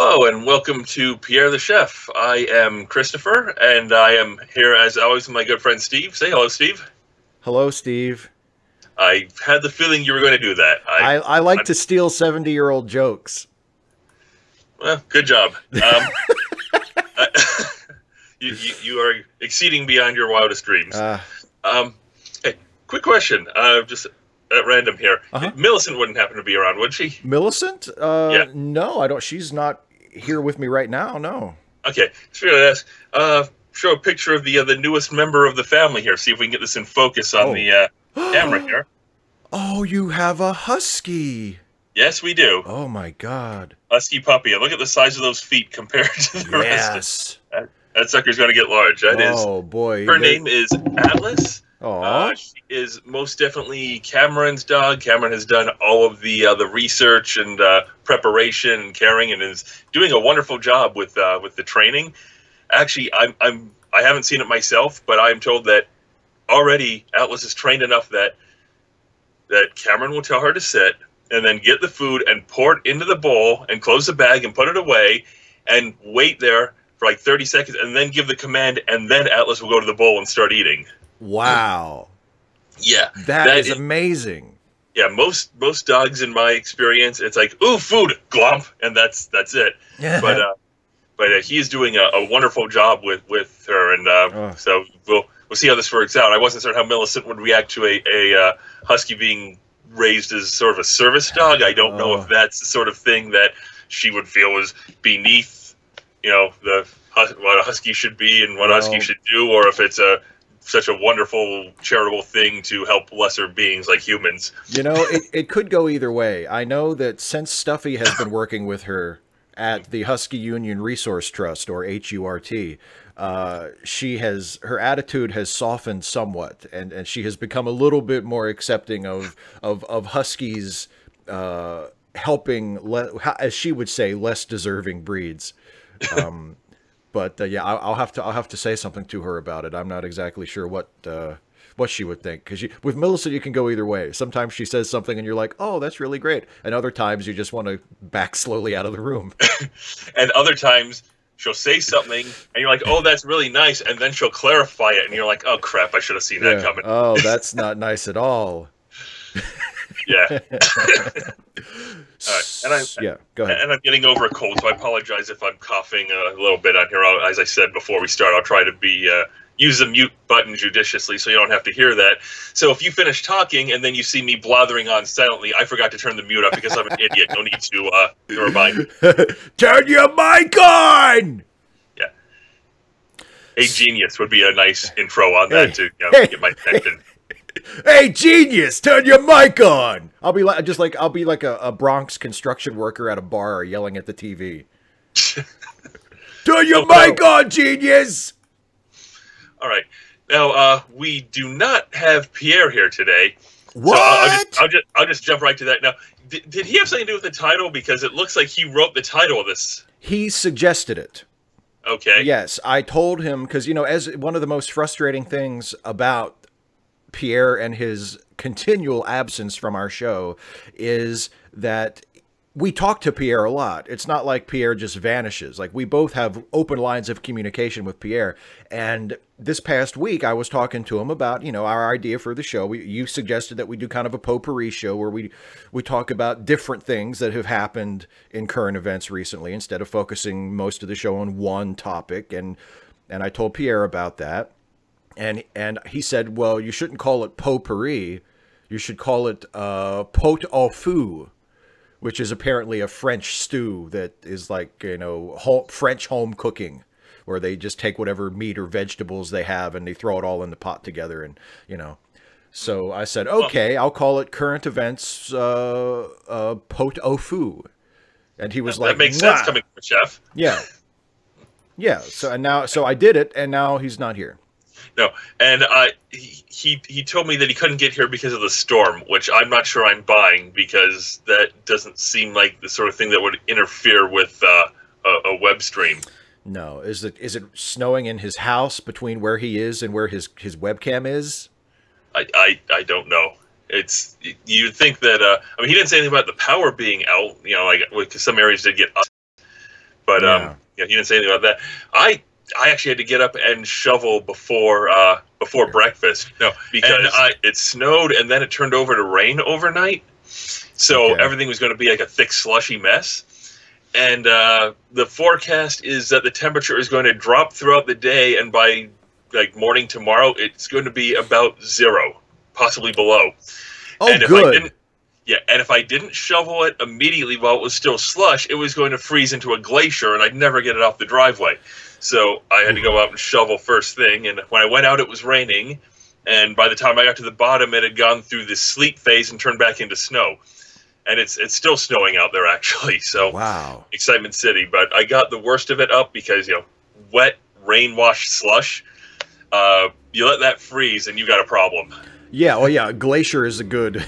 Hello and welcome to Pierre the Chef. I am Christopher and I am here as always with my good friend Steve. Say hello, Steve. Hello, Steve. I had the feeling you were going to do that. I like to steal 70-year-old jokes. Well, good job. You are exceeding beyond your wildest dreams. Hey, quick question. Just at random here. Millicent wouldn't happen to be around, would she? Millicent? Yeah. No, I don't. She's not here with me right now. No. Okay. Just figured I'd ask. Show a picture of the newest member of the family here. See if we can get this in focus on the camera here. Oh, you have a husky. Yes, we do. Oh my God. Husky puppy. And look at the size of those feet compared to the rest. That sucker's going to get large. Oh boy. Her name is Atlas. She is most definitely Cameron's dog. Cameron has done all of the research and preparation and caring, and is doing a wonderful job with the training. Actually, I haven't seen it myself, but I'm told that already Atlas is trained enough that Cameron will tell her to sit, and then get the food and pour it into the bowl, and close the bag and put it away, and wait there for like 30 seconds, and then give the command, and then Atlas will go to the bowl and start eating. Wow. Yeah. That is amazing. Yeah, most dogs in my experience, it's like, ooh, food, glomp, and that's it. Yeah. But he is doing a wonderful job with her, and so we'll see how this works out. I wasn't certain how Millicent would react to a husky being raised as sort of a service dog. I don't know if that's the sort of thing that she would feel was beneath, you know, what a husky should be and what a husky should do, or if it's a such a wonderful charitable thing to help lesser beings like humans. You know, it could go either way. I know that since Stuffy has been working with her at the Husky Union Resource Trust, or HURT, her attitude has softened somewhat, and she has become a little bit more accepting of huskies helping, as she would say, less deserving breeds. But yeah, I'll have to say something to her about it. I'm not exactly sure what she would think, because with Millicent you can go either way. Sometimes she says something and you're like, oh, that's really great, and other times you just want to back slowly out of the room. And other times she'll say something and you're like, oh, that's really nice, and then she'll clarify it and you're like, oh crap, I should have seen that coming. Oh, that's not nice at all. Yeah. All right. And go ahead. And I'm getting over a cold, so I apologize if I'm coughing a little bit on here. As I said before we start, I'll try to be use the mute button judiciously so you don't have to hear that. So if you finish talking and then you see me blathering on silently, I forgot to turn the mute up because I'm an idiot. No need to remind me. Turn your mic on! Yeah. A genius would be a nice intro on that to get my attention. Hey, genius, turn your mic on. I'll be like a Bronx construction worker at a bar yelling at the TV. Turn your mic on, genius. All right. Now, we do not have Pierre here today. What? So I'll just jump right to that. Now, did he have something to do with the title? Because it looks like he wrote the title of this. He suggested it. Okay. Yes, I told him, because, you know, as one of the most frustrating things about Pierre and his continual absence from our show is that we talk to Pierre a lot. It's not like Pierre just vanishes. Like, we both have open lines of communication with Pierre. And this past week, I was talking to him about, you know, our idea for the show. You suggested that we do kind of a potpourri show where we talk about different things that have happened in current events recently instead of focusing most of the show on one topic. And I told Pierre about that. And he said, well, you shouldn't call it potpourri. You should call it pot au feu, which is apparently a French stew that is like, you know, French home cooking, where they just take whatever meat or vegetables they have and they throw it all in the pot together. And, you know, so I said, okay, I'll call it current events pot au feu. And he was like, that makes sense coming from a chef. Yeah. Yeah. So I did it, and now he's not here. No, and he told me that he couldn't get here because of the storm, which I'm not sure I'm buying, because that doesn't seem like the sort of thing that would interfere with a web stream. No, is it snowing in his house between where he is and where his webcam is? I don't know. It's, you'd think that I mean, he didn't say anything about the power being out, you know, like, because some areas did get up. But yeah, he didn't say anything about that. I actually had to get up and shovel before before breakfast. No, because it snowed and then it turned over to rain overnight. So everything was going to be like a thick slushy mess. And the forecast is that the temperature is going to drop throughout the day, and by like morning tomorrow, it's going to be about 0, possibly below. Oh, and if good. And if I didn't shovel it immediately while it was still slush, it was going to freeze into a glacier, and I'd never get it off the driveway. So I had to go out and shovel first thing, and when I went out, it was raining, and by the time I got to the bottom, it had gone through this sleet phase and turned back into snow. And it's still snowing out there, actually. So wow, excitement city. But I got the worst of it up because, you know, wet, rain-washed slush. You let that freeze, and you got a problem. Yeah, well, yeah, glacier is a good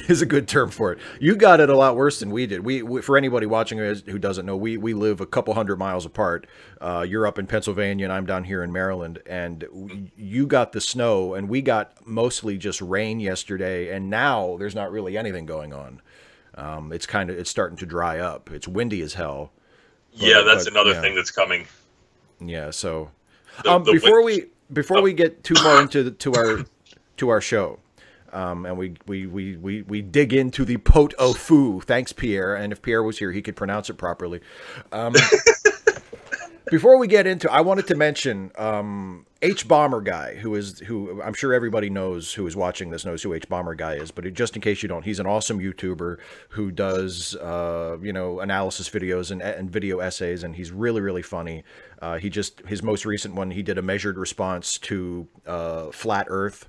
term for it. You got it a lot worse than we did. We for anybody watching who doesn't know, we live a couple hundred miles apart. You're up in Pennsylvania, and I'm down here in Maryland. And you got the snow, and we got mostly just rain yesterday. And now there's not really anything going on. It's starting to dry up. It's windy as hell. But, yeah, that's another thing that's coming. Yeah. So before we get too far into our show, and we dig into the pot au feu. Thanks, Pierre. And if Pierre was here, he could pronounce it properly. Before we get into, I wanted to mention HBomberguy, who I'm sure everybody knows who is watching this knows who HBomberguy is, but just in case you don't, he's an awesome YouTuber who does you know, analysis videos and video essays, and he's really, really funny. His most recent one, he did a measured response to Flat Earth,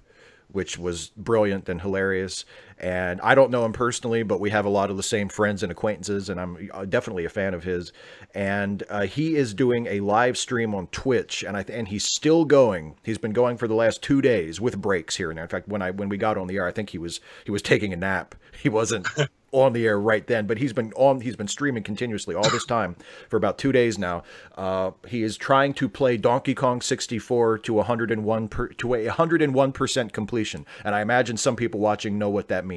which was brilliant and hilarious. And I don't know him personally, but we have a lot of the same friends and acquaintances, and I'm definitely a fan of his. And he is doing a live stream on Twitch, and he's still going. He's been going for the last 2 days with breaks here and there. In fact, when we got on the air, I think he was taking a nap. He wasn't on the air right then, but he's been streaming continuously all this time for about 2 days now. He is trying to play Donkey Kong 64 to 101% completion, and I imagine some people watching know what that means.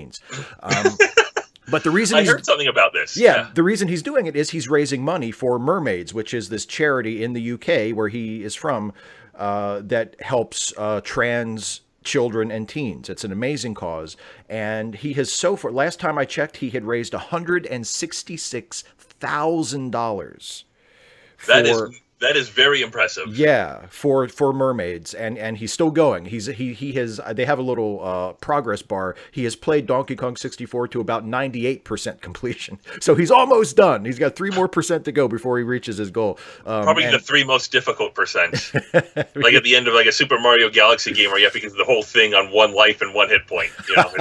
But the reason I heard something about this, the reason he's doing it is he's raising money for Mermaids, which is this charity in the UK where he is from that helps trans children and teens. It's an amazing cause, and he has, so far, last time I checked, he had raised $166,000. That is very impressive. Yeah, for Mermaids, and he's still going. They have a little progress bar. He has played Donkey Kong 64 to about 98% completion, so he's almost done. He's got 3% more to go before he reaches his goal. Probably the 3 most difficult percent, like at the end of like a Super Mario Galaxy game, where you have to get the whole thing on 1 life and 1 hit point. You know?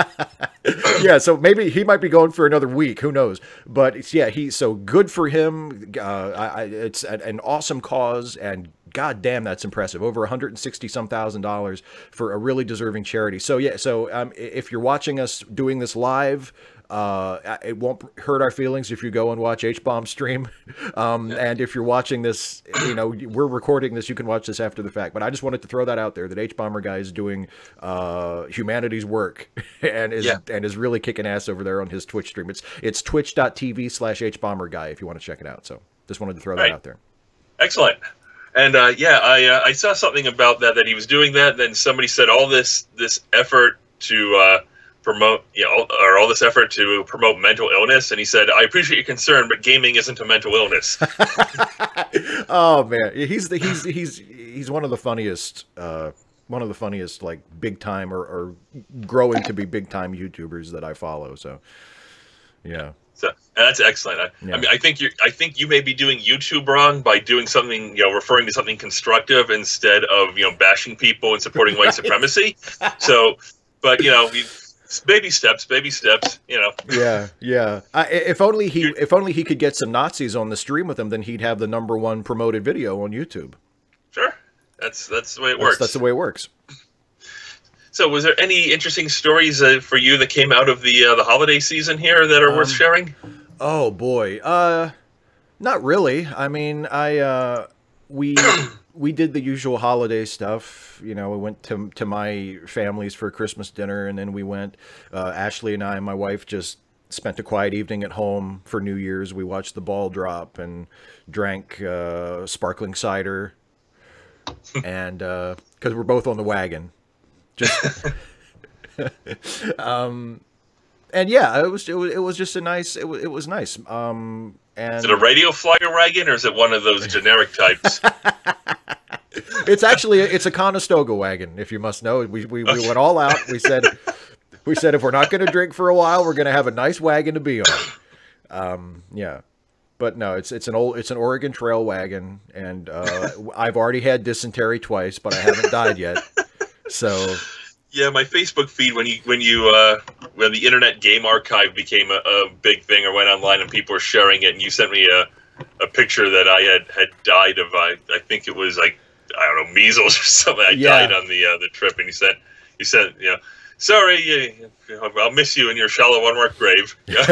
Yeah, so maybe he might be going for another week. Who knows? But it's, yeah, so good for him. It's an awesome cause, and goddamn, that's impressive. Over $160,000 for a really deserving charity. So yeah, so if you're watching us doing this live, it won't hurt our feelings if you go and watch H-Bomb stream. And if you're watching this, you know, we're recording this, you can watch this after the fact. But I just wanted to throw that out there, that H-Bomberguy is doing humanity's work and is really kicking ass over there on his Twitch stream. It's twitch.tv/HBomberguy if you want to check it out. So just wanted to throw that out there. Excellent. And yeah, I saw something about that he was doing that. Then somebody said all this effort to promote, you know, or all this effort to promote mental illness. And he said, I appreciate your concern, but gaming isn't a mental illness. Oh man, he's one of the funniest like big time or growing to be big time YouTubers that I follow. So yeah. So that's excellent. I mean, I think you may be doing YouTube wrong by doing something, you know, referring to something constructive instead of, you know, bashing people and supporting white supremacy. So, but you know, baby steps, you know. Yeah, yeah. If only he could get some Nazis on the stream with him, then he'd have the #1 promoted video on YouTube. Sure, that's the way it works. That's the way it works. So, was there any interesting stories for you that came out of the holiday season here that are worth sharing? Oh boy, not really. I mean, we did the usual holiday stuff. You know, we went to my family's for Christmas dinner, and then we went. Ashley and I, my wife, just spent a quiet evening at home for New Year's. We watched the ball drop and drank sparkling cider, and because we're both on the wagon, just and yeah, it was just a nice, it was nice. And is it a radio flyer wagon or is it one of those generic types? It's actually, it's a Conestoga wagon, if you must know. We went all out. We said if we're not going to drink for a while, we're going to have a nice wagon to be on. Yeah, but no, it's an Oregon Trail wagon, and I've already had dysentery twice, but I haven't died yet. So yeah, my Facebook feed when the Internet Game Archive became a big thing, or went online and people were sharing it, and you sent me a picture that I had died of. I think it was like, I don't know, measles or something. I died on the trip, and he said, you know, sorry, I'll miss you in your shallow, unmarked grave. Yeah.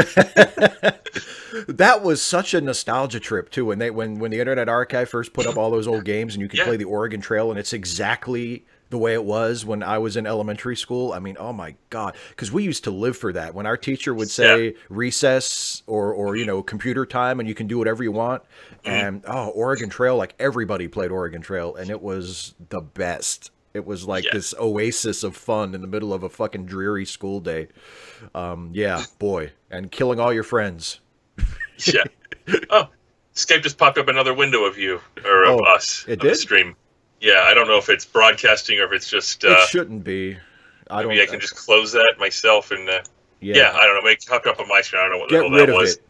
That was such a nostalgia trip too. When the Internet Archive first put up all those old games, and you could play the Oregon Trail, and it's exactly the way it was when I was in elementary school. I mean, oh my God, because we used to live for that. When our teacher would say recess or you know, computer time, and you can do whatever you want. And Oregon Trail, like everybody played Oregon Trail, and it was the best. It was like this oasis of fun in the middle of a fucking dreary school day. Yeah, boy. And killing all your friends. Yeah. Oh, Skype just popped up another window of you, or of us. It did? The stream. Yeah, I don't know if it's broadcasting or if it's just... it shouldn't be. Maybe I can just close that myself and... Yeah, I don't know. It popped up on my screen. I don't know what the hell that was. It.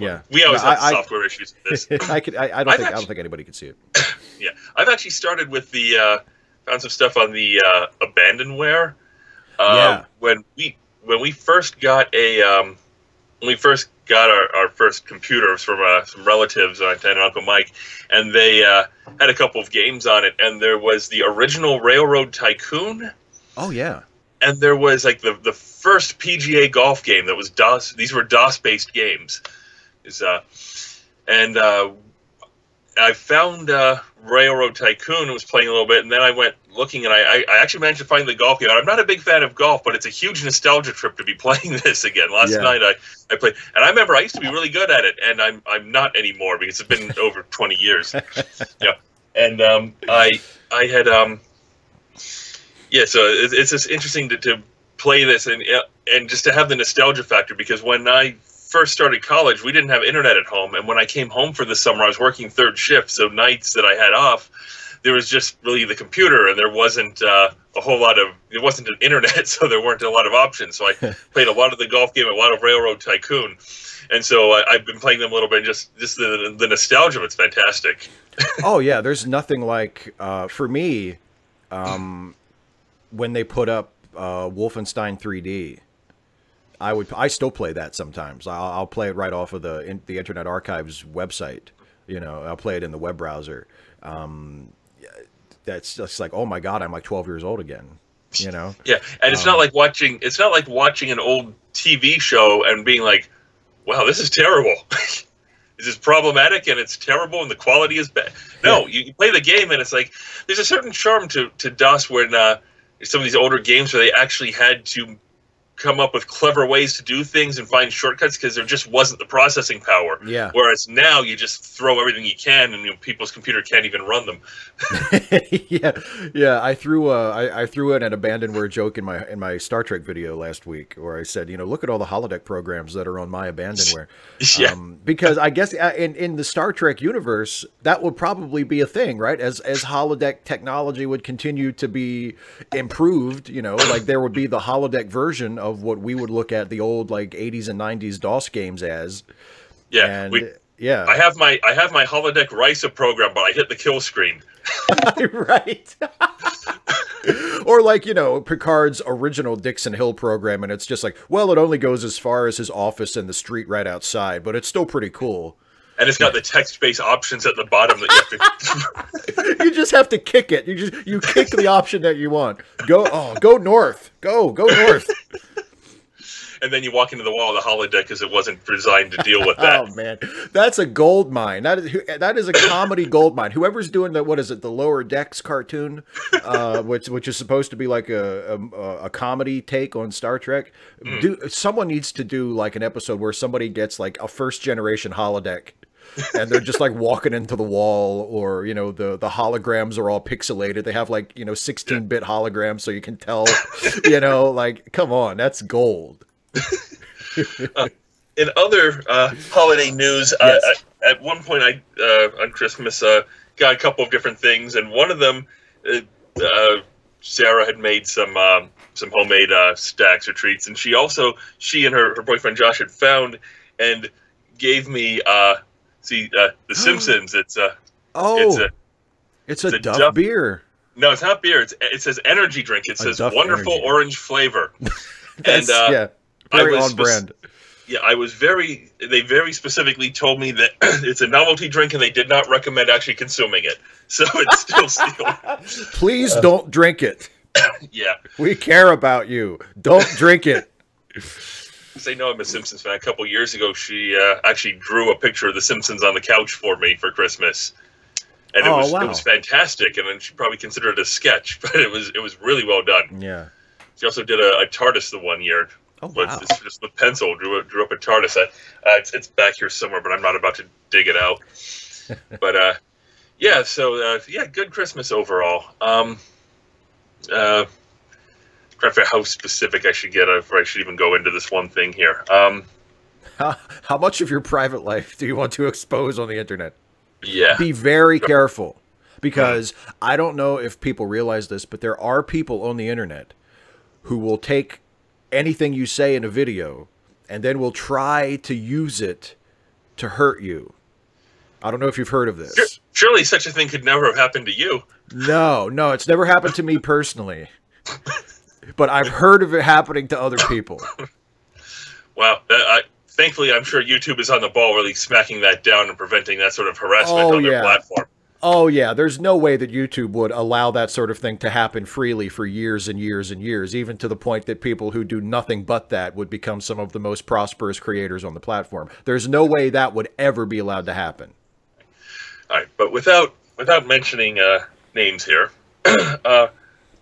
Yeah, we always have software issues with this. I don't think anybody could see it. Yeah, I've actually started with the... found some stuff on the abandonware. When we first got our first computers from some relatives, my aunt and Uncle Mike, and they had a couple of games on it, and there was the original Railroad Tycoon. Oh yeah. And there was like the first PGA golf game that was DOS. These were DOS based games. I found Railroad Tycoon and was playing a little bit, and then I went looking, and I actually managed to find the golf game. I'm not a big fan of golf, but it's a huge nostalgia trip to be playing this again. Last night I played, and I remember I used to be really good at it, and I'm not anymore because it's been over 20 years. Yeah, and I had so it's just interesting to play this and just to have the nostalgia factor, because when I first started college, we didn't have internet at home, and when I came home for the summer, I was working third shift, so nights that I had off, there was just really the computer, and there wasn't a whole lot of, it wasn't an internet, so there weren't a lot of options, so I played a lot of the golf game, a lot of Railroad Tycoon, and so I've been playing them a little bit, and just the nostalgia of it's fantastic. Oh yeah, there's nothing like, for me, when they put up Wolfenstein 3D, I still play that sometimes. I'll play it right off of the Internet Archive's website. You know, I'll play it in the web browser. That's just like, oh my God, I'm like 12 years old again. You know? Yeah, and it's not like watching. It's not like watching an old TV show and being like, wow, this is terrible. This is problematic and it's terrible and the quality is bad. No, you play the game and it's like there's a certain charm to DOS when some of these older games where they actually had to come up with clever ways to do things and find shortcuts because there just wasn't the processing power. Yeah. Whereas now you just throw everything you can, and you know, people's computer can't even run them. Yeah. I threw in an abandonware joke in my Star Trek video last week, where I said, you know, look at all the holodeck programs that are on my abandonware. Because I guess in the Star Trek universe, that would probably be a thing, right? As holodeck technology would continue to be improved, you know, like there would be the holodeck version of what we would look at the old like 80s and 90s DOS games as. Yeah, and yeah. I have my holodeck RISA program, but I hit the kill screen. Right. Or like, you know, Picard's original Dixon Hill program, and it's just like, well, it only goes as far as his office and the street right outside, but it's still pretty cool. And it's got the text-based options at the bottom that you have to. You just have to kick it. You kick the option that you want. Go north. Go north. and then you walk into the wall of the holodeck because it wasn't designed to deal with that. Oh man, that's a gold mine. That is a comedy gold mine. Whoever's doing that, what is it, the Lower Decks cartoon, which is supposed to be like a comedy take on Star Trek. Mm. Someone needs to do like an episode where somebody gets like a first generation holodeck. And they're just like walking into the wall, or you know, the holograms are all pixelated. They have like, you know, 16-bit holograms, so you can tell. You know, like, come on, that's gold. In other holiday news, yes. At one point on Christmas got a couple of different things, and one of them, Sarah had made some homemade snacks or treats, and she and her boyfriend Josh had found and gave me. See, the Simpsons. It's a Duff beer. No, it's not beer. It says energy drink. It says wonderful orange flavor. And yeah, very on brand. Yeah, I was very. They very specifically told me that it's a novelty drink, and they did not recommend actually consuming it. So it's still sealed. Please don't drink it. Yeah, we care about you. Don't drink it. They know I'm a Simpsons fan. A couple years ago, she actually drew a picture of The Simpsons on the couch for me for Christmas, and it was fantastic. And then she probably considered it a sketch, but it was really well done. Yeah. She also did a TARDIS the one year. Oh wow. Just with pencil drew up a TARDIS. It's back here somewhere, but I'm not about to dig it out. But yeah. So yeah, good Christmas overall. I forget how specific I should get, or I should even go into this one thing here. How much of your private life do you want to expose on the internet? Yeah. Be very careful, because I don't know if people realize this, but there are people on the internet who will take anything you say in a video and then will try to use it to hurt you. I don't know if you've heard of this. Surely such a thing could never have happened to you. No, no, it's never happened to me personally. But I've heard of it happening to other people. Wow. Thankfully, I'm sure YouTube is on the ball really smacking that down and preventing that sort of harassment on their platform. Oh, yeah. There's no way that YouTube would allow that sort of thing to happen freely for years and years and years, even to the point that people who do nothing but that would become some of the most prosperous creators on the platform. There's no way that would ever be allowed to happen. All right. But without mentioning names here, we're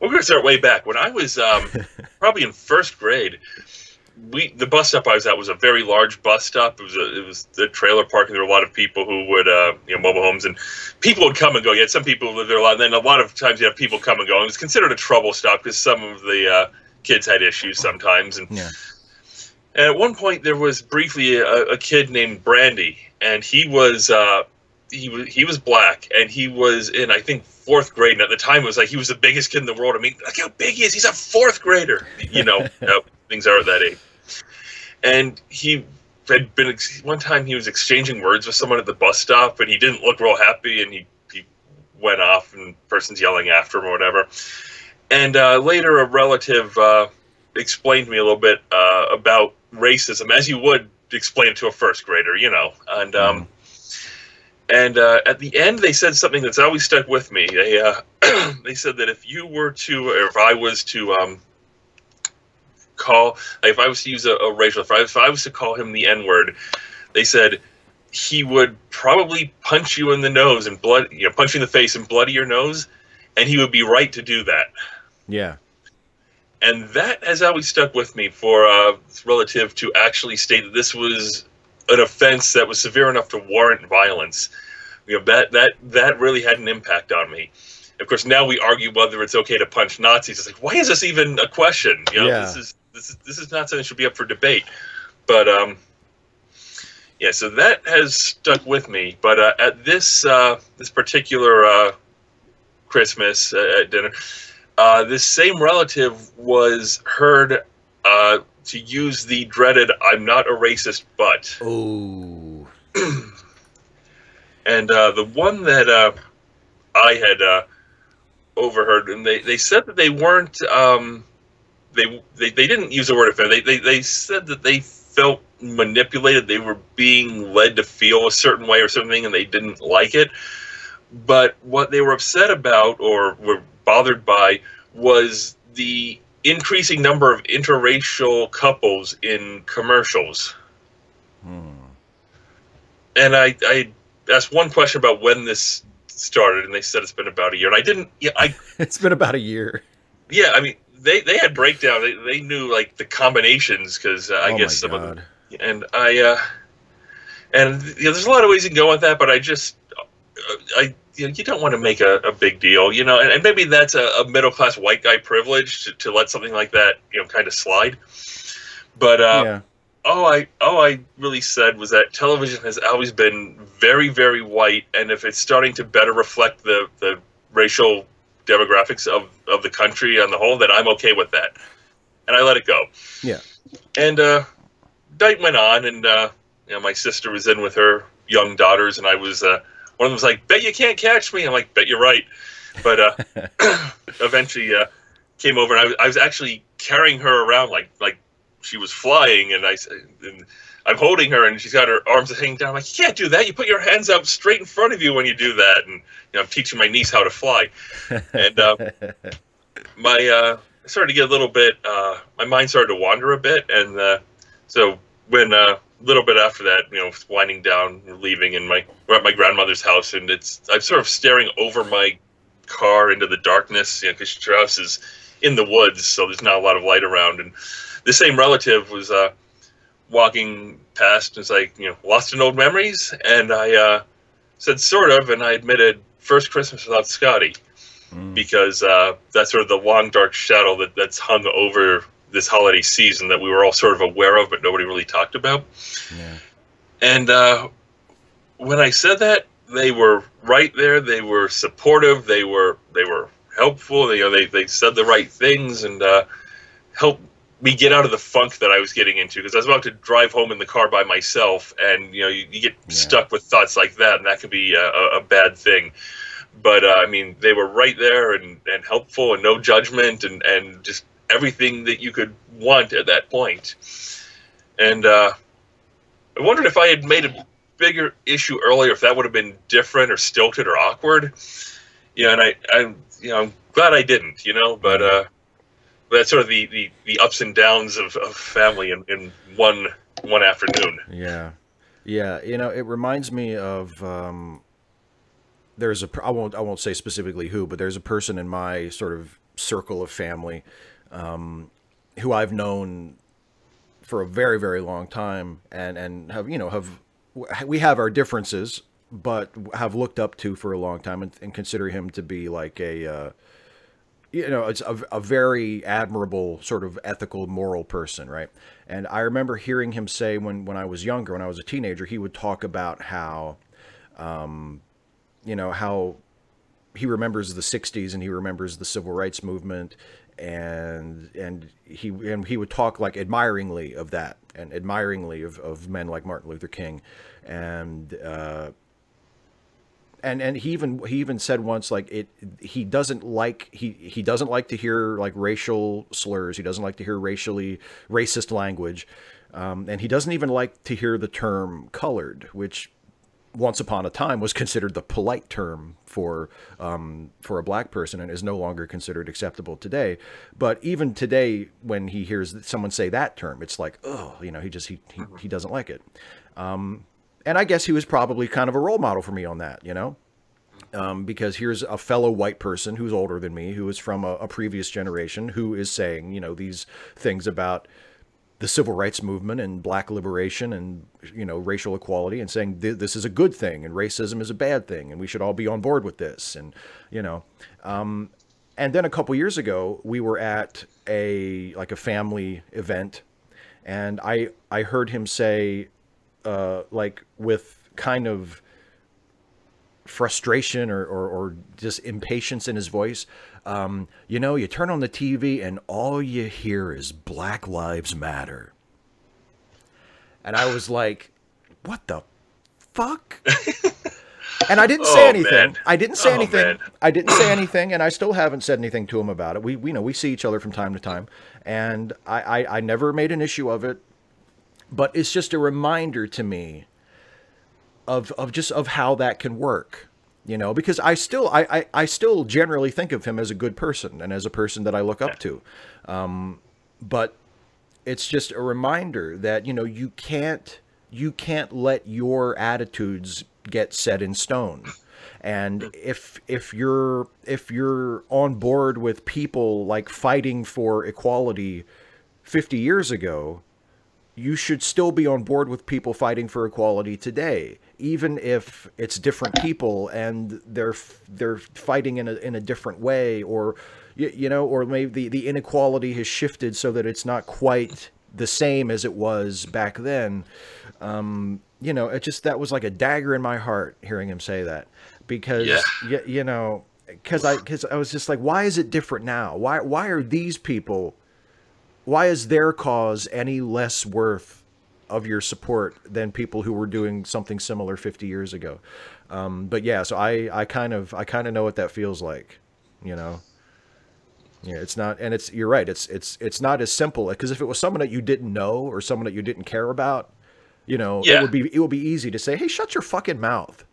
going to start way back. When I was probably in first grade, the bus stop I was at was a very large bus stop. It was the trailer park, and there were a lot of people who would, you know, mobile homes, and people would come and go. You had some people who lived there a lot, and then a lot of times you have people come and go. And it was considered a trouble stop because some of the kids had issues sometimes. And, yeah. And at one point, there was briefly a kid named Brandy, and he was... He was black, and he was in, I think, fourth grade. And at the time, it was like he was the biggest kid in the world. I mean, look how big he is. He's a fourth grader. You know how things are at that age. And he had been, one time he was exchanging words with someone at the bus stop, and he didn't look real happy, and he went off, and the person's yelling after him or whatever. And later, a relative explained to me a little bit about racism, as you would explain it to a first grader, you know. And... at the end, they said something that's always stuck with me. They they said that if you were to, or if I was to call, like if I was to use a racial, if I was to call him the N-word, they said he would probably punch you in the nose and blood, you know, punch you in the face and bloody your nose, and he would be right to do that. Yeah. And that has always stuck with me for a relative to actually state that this was an offense that was severe enough to warrant violence. You know, that really had an impact on me. Of course, now we argue whether it's okay to punch Nazis. It's like, why is this even a question? You know, yeah. This is not something that should be up for debate. But yeah, so that has stuck with me. But at this this particular Christmas at dinner, this same relative was heard to use the dreaded "I'm not a racist, but." Ooh. And the one that I had overheard, and they said that they weren't they didn't use the word offend. They said that they felt manipulated. They were being led to feel a certain way or something, and they didn't like it. But what they were upset about or were bothered by was the increasing number of interracial couples in commercials. And I asked one question about when this started, and they said it's been about a year. And I didn't. Yeah, it's been about a year. Yeah, I mean, they had breakdown. They knew like the combinations because I guess some of them. And you know, there's a lot of ways you can go with that, but I just you know, you don't want to make a big deal, you know. And maybe that's a middle class white guy privilege to let something like that, you know, kind of slide. But yeah. All I really said was that television has always been very, very white, and if it's starting to better reflect the racial demographics of the country on the whole, then I'm okay with that. And I let it go. Yeah. And night went on, and you know, my sister was in with her young daughters, and I was one of them was like, "Bet you can't catch me." I'm like, "Bet you're right." But eventually came over, and I was actually carrying her around like she was flying, and I'm holding her, and she's got her arms hanging down. I'm like, "You can't do that. You put your hands up straight in front of you when you do that." And you know, I'm teaching my niece how to fly. And I started to get a little bit. My mind started to wander a bit, and so when a little bit after that, you know, it's winding down, leaving, and we're at my grandmother's house, and I'm sort of staring over my car into the darkness, you know, because her house is in the woods, so there's not a lot of light around, and the same relative was walking past, and it's like, you know, lost in old memories. And I said, sort of, and I admitted First Christmas Without Scotty, because that's sort of the long, dark shadow that's hung over this holiday season that we were all sort of aware of, but nobody really talked about. Yeah. And when I said that, they were right there. They were supportive. They were helpful. They, you know, they said the right things and helped me get out of the funk that I was getting into, because I was about to drive home in the car by myself, and you know, you get stuck with thoughts like that, and that could be a bad thing. But I mean, they were right there and helpful, and no judgment, and just everything that you could want at that point. And I wondered if I had made a bigger issue earlier, if that would have been different or stilted or awkward. You know, and you know, I'm glad I didn't. You know, but. That's sort of the ups and downs of family in one afternoon. Yeah, yeah. You know, it reminds me of there's a I won't say specifically who, but there's a person in my sort of circle of family who I've known for a very, very long time, and have, you know, we have our differences, but have looked up to for a long time, and consider him to be like a. You know, it's a very admirable sort of ethical, moral person, right? And I remember hearing him say when I was younger, when I was a teenager, he would talk about how, you know, how he remembers the 60s and he remembers the civil rights movement, and he would talk like admiringly of that, and admiringly of men like Martin Luther King, and he even said once, like, he doesn't like to hear like racial slurs, he doesn't like to hear racist language, and he doesn't even like to hear the term colored, which once upon a time was considered the polite term for a black person and is no longer considered acceptable today. But even today, when he hears someone say that term, it's like, oh, you know, he doesn't like it. And I guess he was probably kind of a role model for me on that, you know, because here's a fellow white person who's older than me, who is from a previous generation, who is saying, you know, these things about the civil rights movement and black liberation and, you know, racial equality, and saying this is a good thing and racism is a bad thing and we should all be on board with this. And, you know, and then a couple years ago, we were at a family event, and I heard him say, like with kind of frustration or just impatience in his voice, you know, you turn on the TV and all you hear is Black Lives Matter. And I was like, what the fuck? And I didn't say anything. Man. I didn't say anything. Man. I didn't say anything, and I still haven't said anything to him about it. We you know, we see each other from time to time, and I never made an issue of it. But it's just a reminder to me of how that can work, You know, because I still generally think of him as a good person and as a person that I look up to. But it's just a reminder that, you know, you can't let your attitudes get set in stone. And if you're on board with people like fighting for equality 50 years ago, you should still be on board with people fighting for equality today, even if it's different people and they're fighting in a different way, or you know, or maybe the inequality has shifted so that it's not quite the same as it was back then. You know, it just, that was like a dagger in my heart hearing him say that, because you know, because I was just like, why is it different now? Why are these people? Why is their cause any less worth of your support than people who were doing something similar 50 years ago? But yeah, so I kind of know what that feels like, you know? Yeah, it's not, and it's, you're right. It's not as simple, because if it was someone that you didn't know or someone that you didn't care about, you know, it would be easy to say, hey, shut your fucking mouth.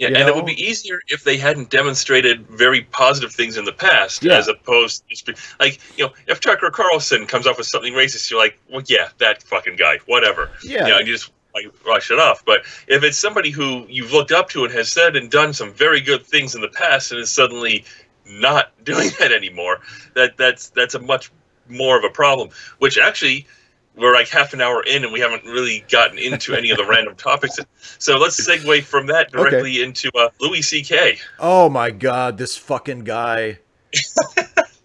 Yeah, you know? And it would be easier if they hadn't demonstrated very positive things in the past, as opposed to, like, you know, if Tucker Carlson comes up with something racist, you're like, well, yeah, that fucking guy, whatever. Yeah. You know, you just, like, brush it off. But if it's somebody who you've looked up to and has said and done some very good things in the past and is suddenly not doing that anymore, that's a much more of a problem, which actually... we're like half an hour in, and we haven't really gotten into any of the random topics. So let's segue from that directly into Louis C.K. Oh, my God, this fucking guy.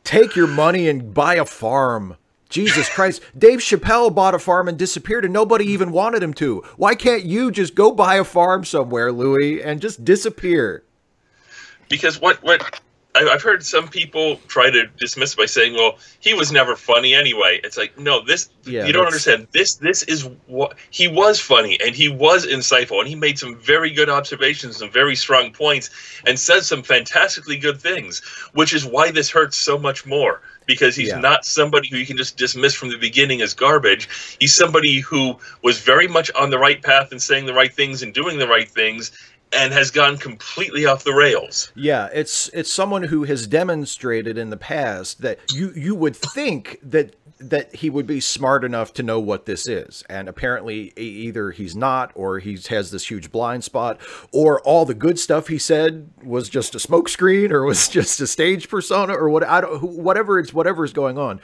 Take your money and buy a farm. Jesus Christ. Dave Chappelle bought a farm and disappeared, and nobody even wanted him to. Why can't you just go buy a farm somewhere, Louis, and just disappear? Because what I've heard some people try to dismiss it by saying, well, he was never funny anyway. It's like, no, this, you don't understand. This is what he was, funny, and he was insightful, and he made some very good observations, some very strong points, and said some fantastically good things, which is why this hurts so much more, because he's not somebody who you can just dismiss from the beginning as garbage. He's somebody who was very much on the right path and saying the right things and doing the right things, and has gone completely off the rails. Yeah, it's someone who has demonstrated in the past that you would think that he would be smart enough to know what this is. And apparently either he's not, or he has this huge blind spot, or all the good stuff he said was just a smokescreen, or was just a stage persona, or what, I don't, whatever's going on.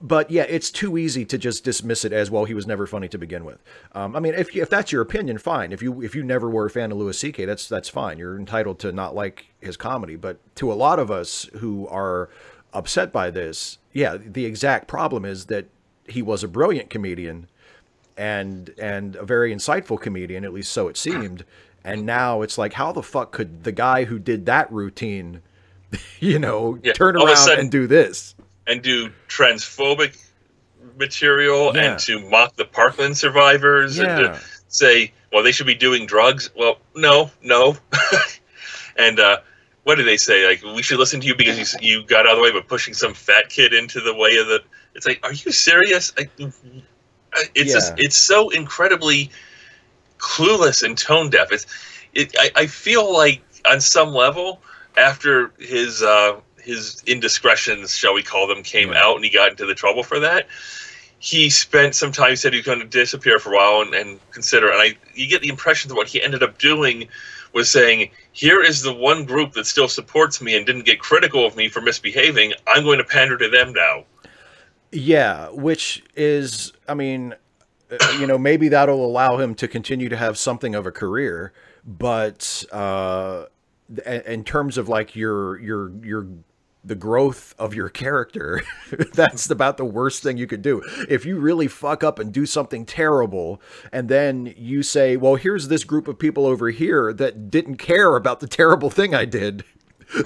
But yeah, it's too easy to just dismiss it as, well, he was never funny to begin with. I mean, if that's your opinion, fine. If you never were a fan of Louis C.K., that's fine. You're entitled to not like his comedy. But to a lot of us who are upset by this, yeah, the exact problem is that he was a brilliant comedian and a very insightful comedian, at least so it seemed. And now it's like, how the fuck could the guy who did that routine, you know, turn around and do this? And do transphobic material, and to mock the Parkland survivors, and to say, well, they should be doing drugs. Well, no. And what do they say? Like, we should listen to you because you got out of the way by pushing some fat kid into the way of the... It's like, are you serious? It's so incredibly clueless and tone deaf. I feel like, on some level, after his indiscretions, shall we call them, came out and he got into the trouble for that. He spent some time, he said he was going to disappear for a while and consider. And you get the impression that what he ended up doing was saying, here is the one group that still supports me and didn't get critical of me for misbehaving. I'm going to pander to them now. Yeah, which is, I mean, you know, maybe that'll allow him to continue to have something of a career, but in terms of like the growth of your character, that's about the worst thing you could do. If you really fuck up and do something terrible, and then you say, well, here's this group of people over here that didn't care about the terrible thing I did.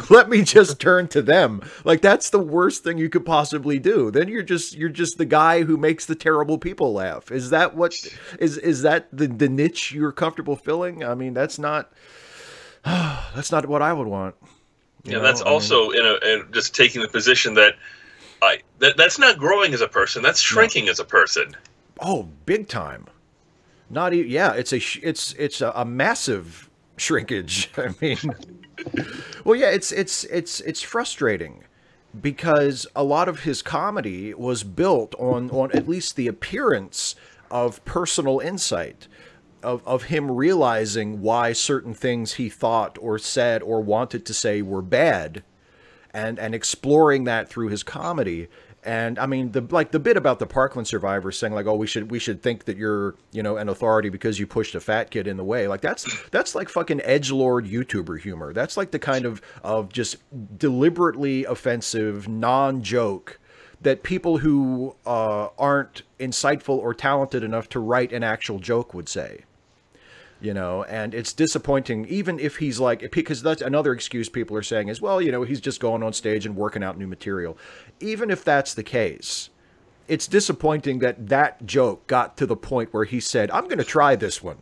Let me just turn to them. Like, that's the worst thing you could possibly do. Then you're just the guy who makes the terrible people laugh. Is that what is that the niche you're comfortable filling? I mean, that's not what I would want. You know, that's also just taking the position that that's not growing as a person. That's shrinking as a person. Oh, big time! Not even. Yeah, it's a massive shrinkage. I mean, well, yeah, it's frustrating because a lot of his comedy was built on at least the appearance of personal insight, of him realizing why certain things he thought or said or wanted to say were bad, and exploring that through his comedy. And I mean, like the bit about the Parkland survivors saying like, oh, we should think that you're, you know, an authority because you pushed a fat kid in the way. Like that's like fucking edgelord YouTuber humor. That's like the kind of just deliberately offensive non-joke that people who aren't insightful or talented enough to write an actual joke would say. You know, and it's disappointing, even if he's like, because that's another excuse people are saying is, well, you know, he's just going on stage and working out new material. Even if that's the case, it's disappointing that that joke got to the point where he said, I'm going to try this one.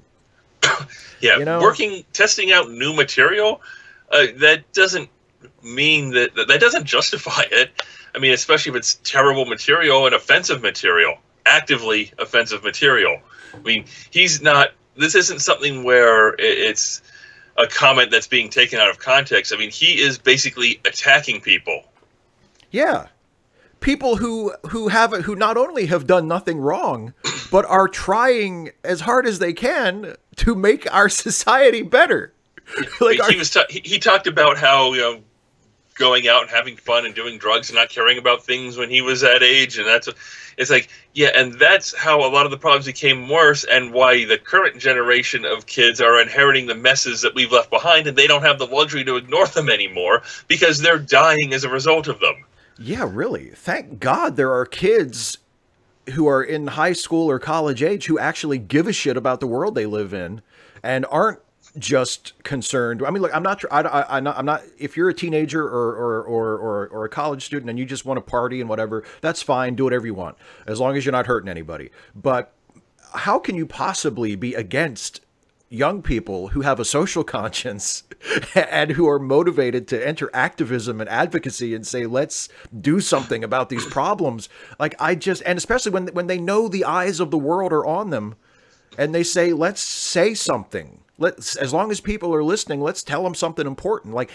Yeah, you know? Testing out new material, that doesn't mean that doesn't justify it. I mean, especially if it's terrible material and offensive material, actively offensive material. I mean, he's not. This isn't something where it's a comment that's being taken out of context. I mean, he is basically attacking people. Yeah. People who not only have done nothing wrong, but are trying as hard as they can to make our society better. Like he talked about how, you know, going out and having fun and doing drugs and not caring about things when he was that age. And that's, it's like, yeah. And that's how a lot of the problems became worse and why the current generation of kids are inheriting the messes that we've left behind. And they don't have the luxury to ignore them anymore because they're dying as a result of them. Yeah, really. Thank God there are kids who are in high school or college age who actually give a shit about the world they live in and aren't just concerned. I mean, look, I'm not, if you're a teenager or a college student and you just want to party and whatever, that's fine. Do whatever you want. As long as you're not hurting anybody. But how can you possibly be against young people who have a social conscience and who are motivated to enter activism and advocacy and say, let's do something about these problems? Like and especially when they know the eyes of the world are on them and they say, let's say something. As long as people are listening, let's tell them something important. Like,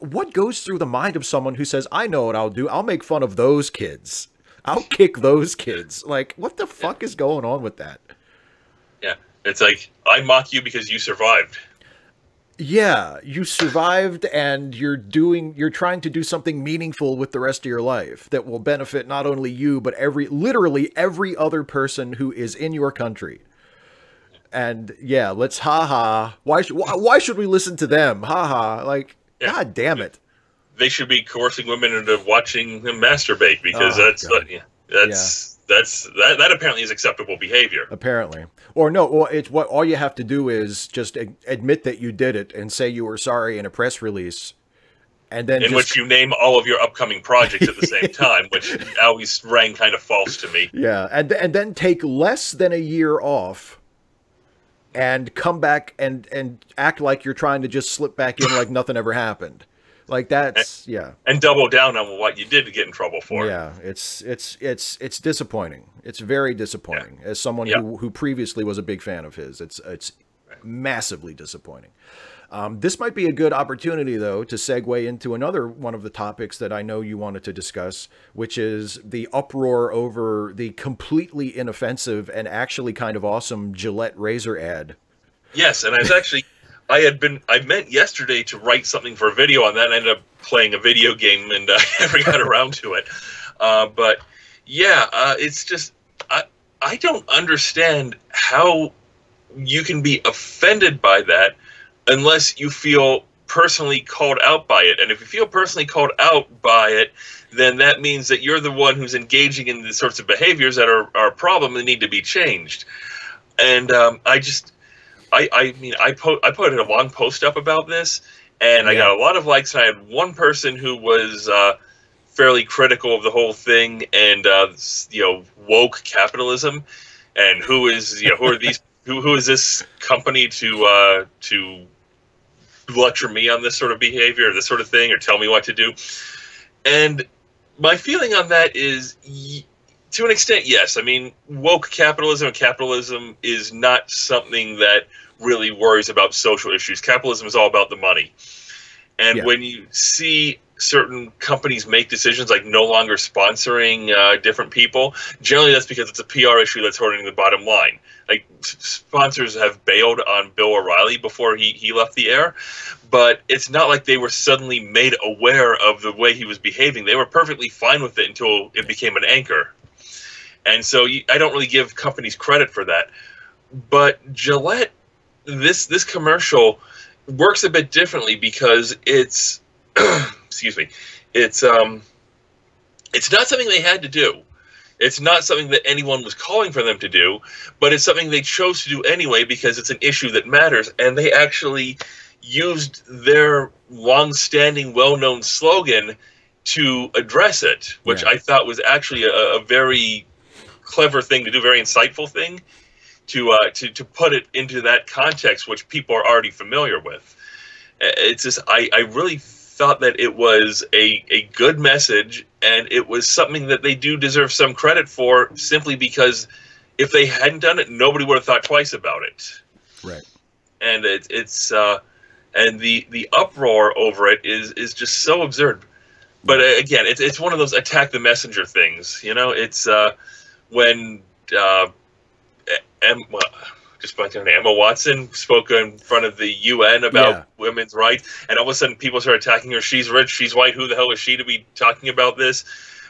what goes through the mind of someone who says, I know what I'll do. I'll make fun of those kids. I'll kick those kids. Like, what the fuck is going on with that? Yeah. It's like, I mock you because you survived. Yeah. You survived and you're trying to do something meaningful with the rest of your life that will benefit not only you, but literally every other person who is in your country. And yeah, let's haha. Why should we listen to them? Haha. Like, yeah. God damn it. They should be coercing women into watching them masturbate because that apparently is acceptable behavior. Apparently, or no, or it's what all you have to do is just admit that you did it and say you were sorry in a press release. And then which you name all of your upcoming projects at the same time, which always rang kind of false to me. Yeah. And then take less than a year off. And come back and act like you're trying to just slip back in like nothing ever happened. Like that's, yeah. And double down on what you did to get in trouble for. Yeah, it's disappointing. It's very disappointing. Yeah. As someone who previously was a big fan of his, it's massively disappointing. This might be a good opportunity, though, to segue into another one of the topics that I know you wanted to discuss, which is the uproar over the completely inoffensive and actually kind of awesome Gillette razor ad. Yes, and I was actually, I meant yesterday to write something for a video on that, and I ended up playing a video game and I never got around to it. But yeah, it's just, I don't understand how you can be offended by that unless you feel personally called out by it. And if you feel personally called out by it, then that means that you're the one who's engaging in the sorts of behaviors that are a problem and need to be changed. And I put a long post up about this, and I got a lot of likes, and I had one person who was fairly critical of the whole thing and, you know, woke capitalism, and who is this company to lecture me on this sort of behavior or this sort of thing or tell me what to do? And my feeling on that is, to an extent, yes. I mean, woke capitalism and capitalism is not something that really worries about social issues. Capitalism is all about the money. And when you see certain companies make decisions like no longer sponsoring different people, generally that's because it's a PR issue that's hurting the bottom line. Like, sponsors have bailed on Bill O'Reilly before he left the air, but it's not like they were suddenly made aware of the way he was behaving. They were perfectly fine with it until it became an anchor. And so I don't really give companies credit for that. But Gillette, this commercial works a bit differently because it's excuse me, it's not something they had to do. It's not something that anyone was calling for them to do, but it's something they chose to do anyway because it's an issue that matters. And they actually used their long-standing, well-known slogan to address it, which I thought was actually a very clever thing to do, very insightful thing to put it into that context, which people are already familiar with. It's just, I really thought that it was a good message, and it was something that they do deserve some credit for, simply because if they hadn't done it, nobody would have thought twice about it. Right. And and the uproar over it is just so absurd. But again, it's one of those attack the messenger things, you know. It's when Emma Watson spoke in front of the UN about women's rights, and all of a sudden people start attacking her. She's rich, she's white, who the hell is she to be talking about this?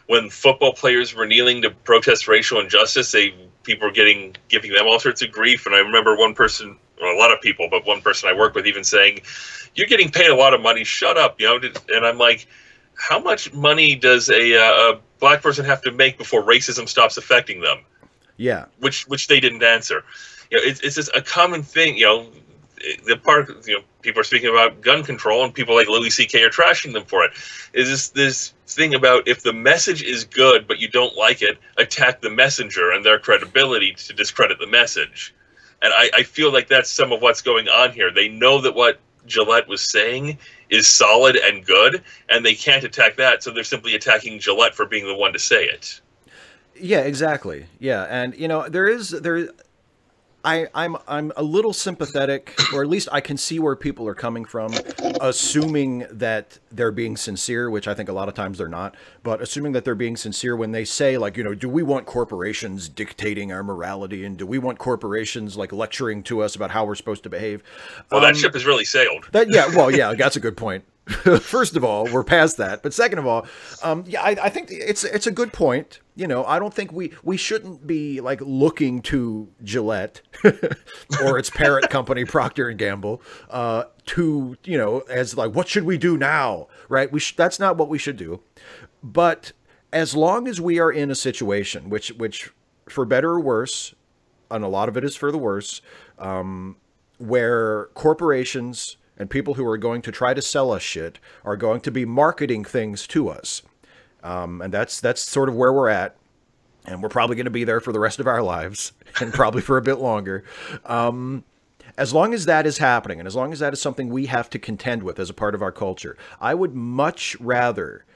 When football players were kneeling to protest racial injustice, people were giving them all sorts of grief. And I remember one person, well, a lot of people, but one person I work with even saying, "You're getting paid a lot of money. Shut up," you know. And I'm like, how much money does a black person have to make before racism stops affecting them? Yeah, which they didn't answer. You know, it's just a common thing. You know, people are speaking about gun control, and people like Louis C.K. are trashing them for it. Is this thing about, if the message is good but you don't like it, attack the messenger and their credibility to discredit the message? And I feel like that's some of what's going on here. They know that what Gillette was saying is solid and good, and they can't attack that, so they're simply attacking Gillette for being the one to say it. Yeah, exactly. Yeah, and you know, I'm a little sympathetic, or at least I can see where people are coming from, assuming that they're being sincere, which I think a lot of times they're not, but assuming that they're being sincere when they say, like, you know, do we want corporations dictating our morality, and do we want corporations like lecturing to us about how we're supposed to behave? Well, that ship has really sailed. Yeah, that's a good point. First of all, we're past that. But second of all, I think it's a good point. You know, I don't think we shouldn't be like looking to Gillette or its parent company, Procter & Gamble, to, you know, as like, what should we do now? Right. That's not what we should do. But as long as we are in a situation, which for better or worse, and a lot of it is for the worse, where corporations and people who are going to try to sell us shit are going to be marketing things to us. And that's sort of where we're at. And we're probably going to be there for the rest of our lives, and probably for a bit longer. As long as that is happening, and as long as that is something we have to contend with as a part of our culture, I would much rather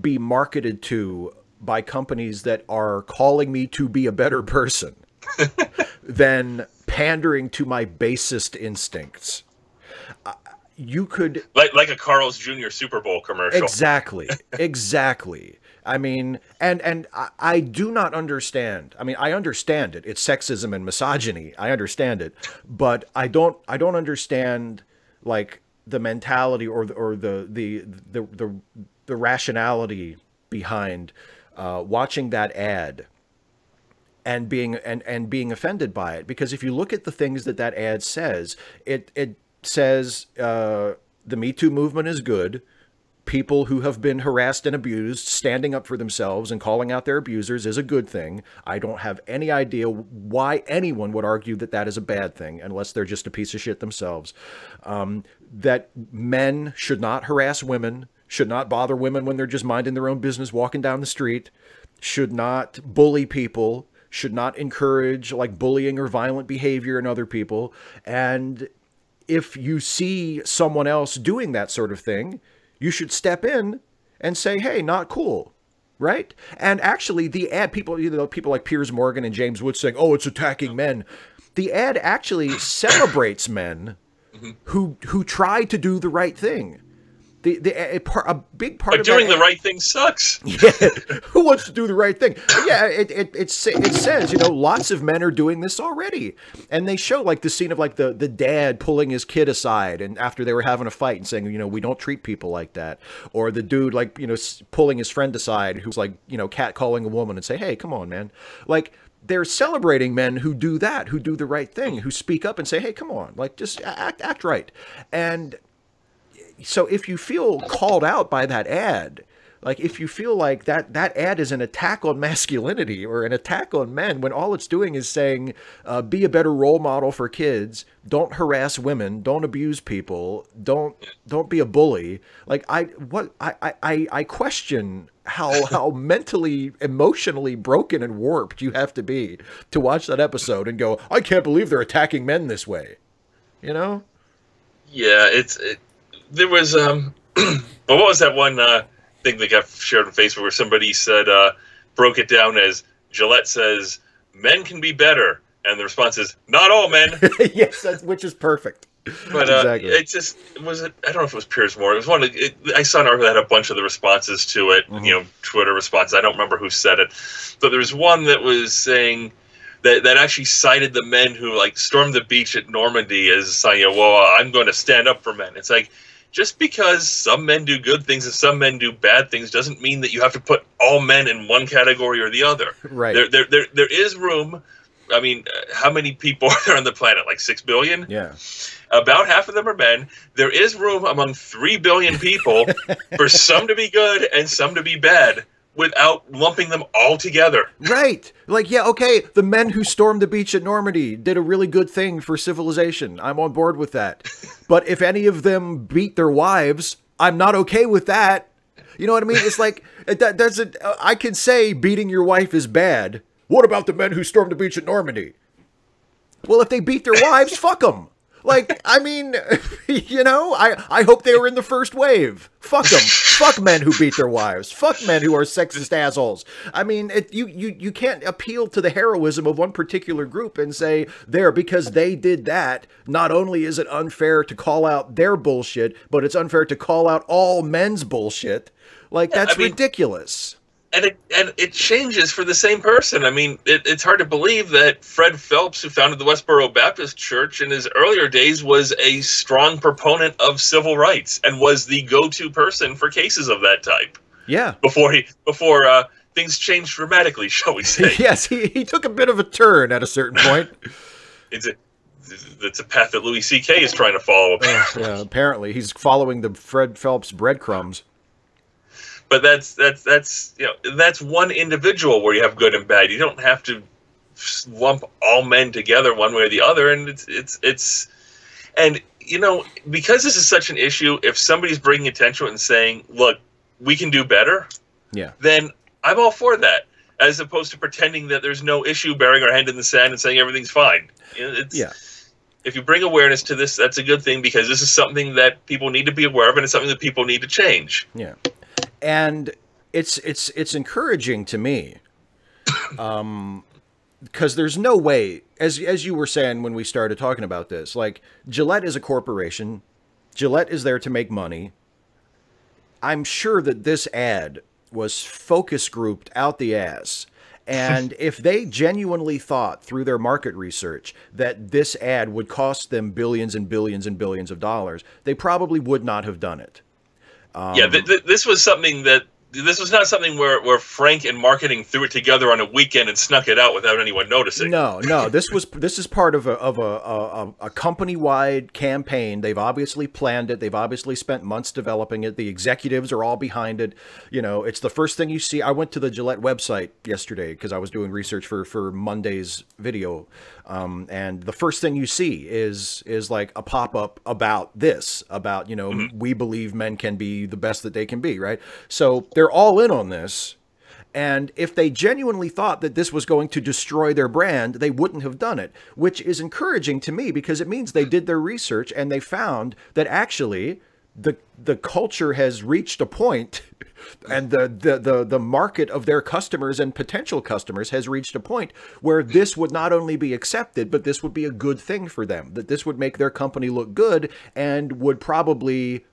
be marketed to by companies that are calling me to be a better person than pandering to my basest instincts. You could, like a Carl's Jr. Super Bowl commercial. Exactly, exactly. I mean, and I do not understand. I mean, I understand it. It's sexism and misogyny. I understand it, but I don't understand like the mentality or the rationality behind watching that ad and being offended by it. Because if you look at the things that ad says, it says the Me Too movement is good. People who have been harassed and abused standing up for themselves and calling out their abusers is a good thing. I don't have any idea why anyone would argue that that is a bad thing, unless they're just a piece of shit themselves. That men should not harass women, should not bother women when they're just minding their own business walking down the street, should not bully people, should not encourage like bullying or violent behavior in other people. And if you see someone else doing that sort of thing, you should step in and say, hey, not cool. right? And actually, the ad, people like Piers Morgan and James Woods saying, "Oh, it's attacking men." The ad actually celebrates men who try to do the right thing. A big part of doing the right thing sucks. Yeah. Who wants to do the right thing? Yeah, it says, you know, lots of men are doing this already. And they show like the scene of like the dad pulling his kid aside and after they were having a fight and saying, you know, we don't treat people like that. Or the dude like, you know, pulling his friend aside who's like, you know, catcalling a woman and say, "Hey, come on, man." Like they're celebrating men who do that, who do the right thing, who speak up and say, "Hey, come on, like just act right." And so if you feel called out by that ad, like if you feel like that ad is an attack on masculinity or an attack on men, when all it's doing is saying, be a better role model for kids, don't harass women, don't abuse people, don't be a bully. Like I question how mentally, emotionally broken and warped you have to be to watch that episode and go, I can't believe they're attacking men this way. You know? Yeah, there was, but what was that one thing that got shared on Facebook where somebody said, broke it down as Gillette says, men can be better. And the response is, not all men. Yes, which is perfect. But exactly. It just, I don't know if it was Piers Morgan. It was one of, I saw an article that had a bunch of the responses to it, you know, Twitter responses. I don't remember who said it. But there was one that was saying, that actually cited the men who like stormed the beach at Normandy as saying, well, I'm going to stand up for men. It's like, just because some men do good things and some men do bad things doesn't mean that you have to put all men in one category or the other. Right. There is room. I mean, how many people are there on the planet? Like 6 billion? Yeah. About half of them are men. There is room among 3 billion people for some to be good and some to be bad, without lumping them all together. Right. Like, yeah, okay, the men who stormed the beach at Normandy did a really good thing for civilization. I'm on board with that. But if any of them beat their wives, I'm not okay with that. You know what I mean? It's like, that doesn't, I can say beating your wife is bad. What about the men who stormed the beach at Normandy? Well, if they beat their wives, fuck them. Like, I mean, you know, I hope they were in the first wave. Fuck them. Fuck men who beat their wives. Fuck men who are sexist assholes. I mean, you can't appeal to the heroism of one particular group and say, there, because they did that, not only is it unfair to call out their bullshit, but it's unfair to call out all men's bullshit. Like, that's ridiculous. And it changes for the same person. I mean, it's hard to believe that Fred Phelps, who founded the Westboro Baptist Church in his earlier days, was a strong proponent of civil rights and was the go-to person for cases of that type. Yeah. Before things changed dramatically, shall we say. Yes, he took a bit of a turn at a certain point. It's a path that Louis C.K. is trying to follow. Yeah, apparently. He's following the Fred Phelps breadcrumbs. But that's you know, that's one individual where you have good and bad. You don't have to lump all men together one way or the other. And and you know, because this is such an issue, if somebody's bringing attention to it and saying, "Look, we can do better," yeah, then I'm all for that, as opposed to pretending that there's no issue, burying our hand in the sand, and saying everything's fine. Yeah. If you bring awareness to this, that's a good thing because this is something that people need to be aware of, and it's something that people need to change. Yeah. And it's encouraging to me, because there's no way, as you were saying when we started talking about this, like Gillette is a corporation. Gillette is there to make money. I'm sure that this ad was focus grouped out the ass. And if they genuinely thought through their market research that this ad would cost them billions and billions and billions of dollars, they probably would not have done it. Yeah, this was something that was not something where Frank and marketing threw it together on a weekend and snuck it out without anyone noticing. No, no, this is part of a company-wide campaign. They've obviously planned it. They've obviously spent months developing it. The executives are all behind it. You know, it's the first thing you see. I went to the Gillette website yesterday because I was doing research for Monday's video, and the first thing you see is like a pop-up about this, about, you know, we believe men can be the best that they can be, right? So they're all in on this, and if they genuinely thought that this was going to destroy their brand, they wouldn't have done it, which is encouraging to me because it means they did their research and they found that actually the culture has reached a point, and the market of their customers and potential customers has reached a point where this would not only be accepted, but this would be a good thing for them, that this would make their company look good and would probably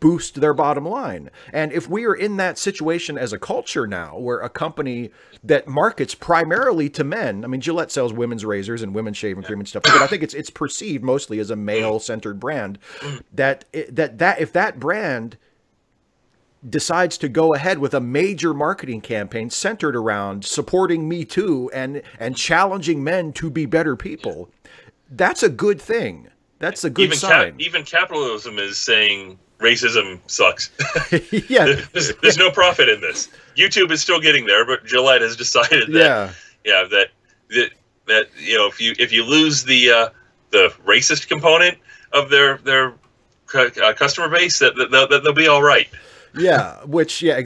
boost their bottom line. And if we are in that situation as a culture now, where a company that markets primarily to men, I mean, Gillette sells women's razors and women's shaving cream and stuff, but I think it's perceived mostly as a male-centered brand, that if that brand decides to go ahead with a major marketing campaign centered around supporting Me Too and challenging men to be better people, that's a good thing. That's a good sign. Even capitalism is saying racism sucks. Yeah, there's no profit in this. YouTube is still getting there, but Gillette has decided that that you know, if you lose the racist component of their customer base, that they'll be all right. Yeah, that's the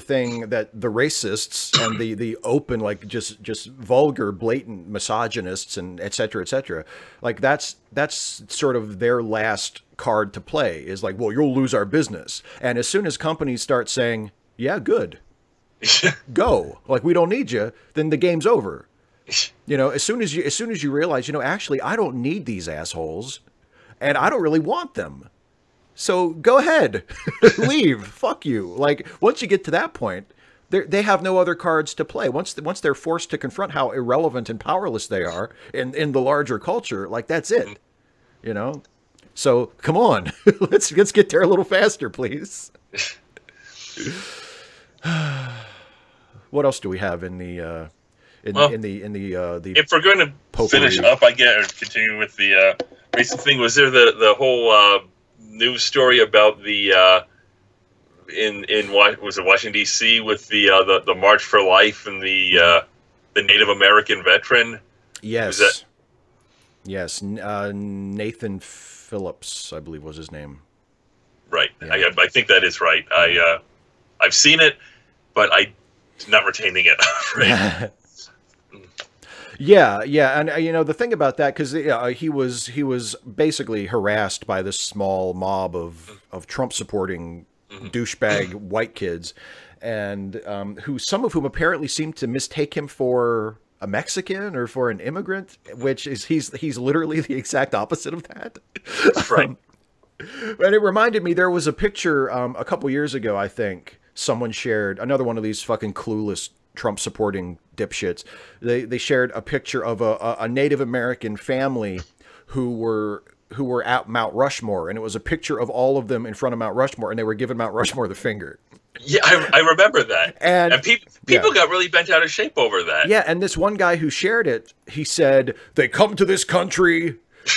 thing that the racists and the open, like, just vulgar, blatant misogynists and et cetera, like that's sort of their last card to play, is like, well, you'll lose our business. And as soon as companies start saying, yeah, good, go, like, we don't need you, then the game's over. You know, as soon as you realize, you know, actually, I don't need these assholes, and I don't really want them. So go ahead, leave, fuck you. Like, once you get to that point, they have no other cards to play. Once they're forced to confront how irrelevant and powerless they are in the larger culture, like, that's it, you know? So come on, let's get there a little faster, please. What else do we have in the, if we're going to finish up, I guess, continue with the recent thing, was there the whole, news story about the in was it Washington D.C. with the March for Life and the Native American veteran? Yes, yes, Nathan Phillips, I believe, was his name. Right, yeah. I think that is right. I've seen it, but I'm not retaining it. Right? Yeah, yeah, and you know, the thing about that, because he was basically harassed by this small mob of Trump supporting douchebag white kids, and some of whom apparently seemed to mistake him for a Mexican or for an immigrant, which is he's literally the exact opposite of that. That's right. And it reminded me, there was a picture a couple years ago, I think, someone shared another one of these fucking clueless Trump supporting dipshits. They shared a picture of a Native American family who were at Mount Rushmore, and it was a picture of all of them in front of Mount Rushmore, and they were giving Mount Rushmore the finger. Yeah, I remember that. And people got really bent out of shape over that. Yeah, and this one guy who shared it, he said, "They come to this country,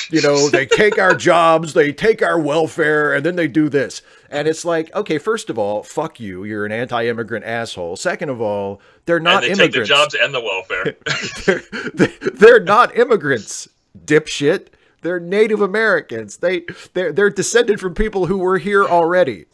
you know, they take our jobs, they take our welfare, and then they do this." And it's like, okay, first of all, fuck you. You're an anti-immigrant asshole. Second of all, they're not immigrants. They take the jobs and the welfare. they're not immigrants, dipshit. They're Native Americans. They're descended from people who were here already.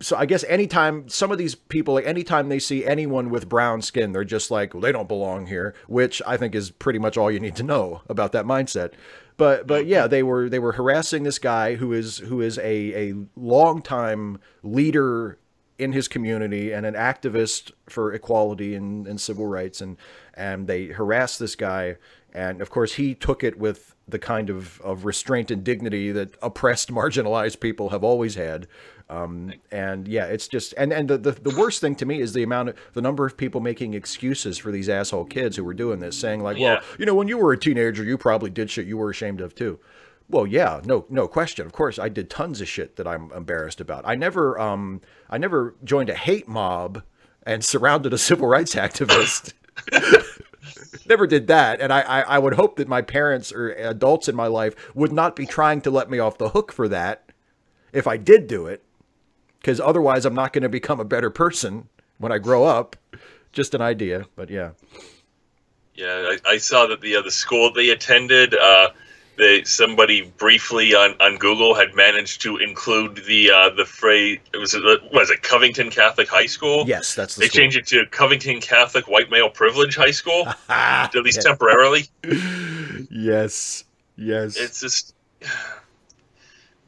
So I guess anytime some of these people, like, anytime they see anyone with brown skin, they're just like, well, they don't belong here, which I think is pretty much all you need to know about that mindset. But yeah, they were harassing this guy who is a longtime leader in his community and an activist for equality and civil rights, and they harassed this guy, and of course he took it with the kind of restraint and dignity that oppressed, marginalized people have always had. And yeah, it's just, and the worst thing to me is the number of people making excuses for these asshole kids who were doing this, saying like, well, you know, when you were a teenager, you probably did shit you were ashamed of too. Well, yeah, no question. Of course I did tons of shit that I'm embarrassed about. I never joined a hate mob and surrounded a civil rights activist. Never did that, and I would hope that my parents or adults in my life would not be trying to let me off the hook for that if I did do it. Because otherwise, I'm not going to become a better person when I grow up. Just an idea, but yeah. Yeah, I saw that the school they attended, somebody briefly on Google had managed to include the phrase. Was it Covington Catholic High School? Yes, that's the school. They changed it to Covington Catholic White Male Privilege High School, at least temporarily. Yes, yes. It's just.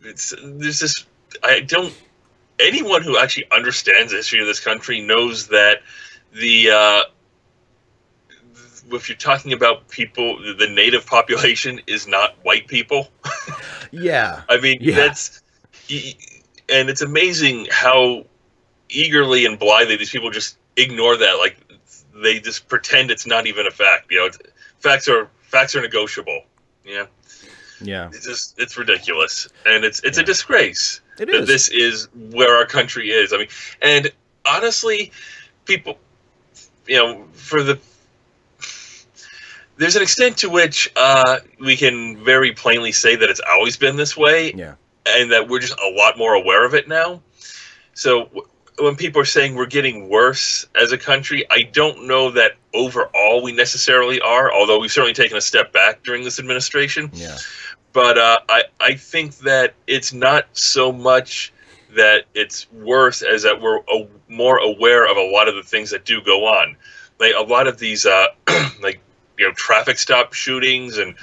there's this, anyone who actually understands the history of this country knows that the, if you're talking about people, the native population is not white people. Yeah. I mean, yeah. That's, and it's amazing how eagerly and blithely these people just ignore that. Like, they just pretend it's not even a fact. You know, facts are negotiable. Yeah. Yeah. It's just, it's ridiculous. And it's a disgrace. It is. This is where our country is. I mean, and honestly, people, you know, for the, there's an extent to which we can very plainly say that it's always been this way, yeah, and that we're just a lot more aware of it now. So when people are saying we're getting worse as a country, I don't know that overall we necessarily are, although we've certainly taken a step back during this administration. Yeah. But I think that it's not so much that it's worse as that we're more aware of a lot of the things that do go on. Like a lot of these, like, you know, traffic stop shootings and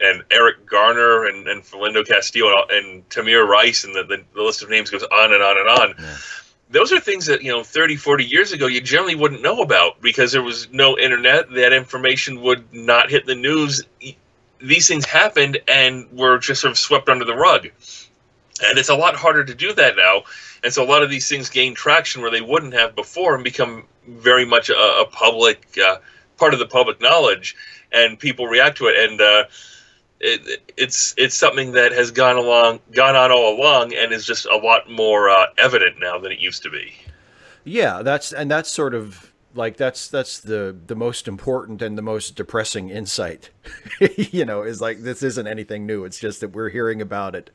and Eric Garner and Philindo Castillo and Tamir Rice, and the list of names goes on and on and on. Yeah. Those are things that, you know, 30, 40 years ago you generally wouldn't know about because there was no internet. That information would not hit the news. These things happened and were just sort of swept under the rug. And it's a lot harder to do that now. And so a lot of these things gain traction where they wouldn't have before and become very much a public part of the public knowledge, and people react to it, and it's something that has gone on all along, and is just a lot more evident now than it used to be. Yeah, that's sort of like that's the most important and the most depressing insight, you know, is like this isn't anything new. It's just that we're hearing about it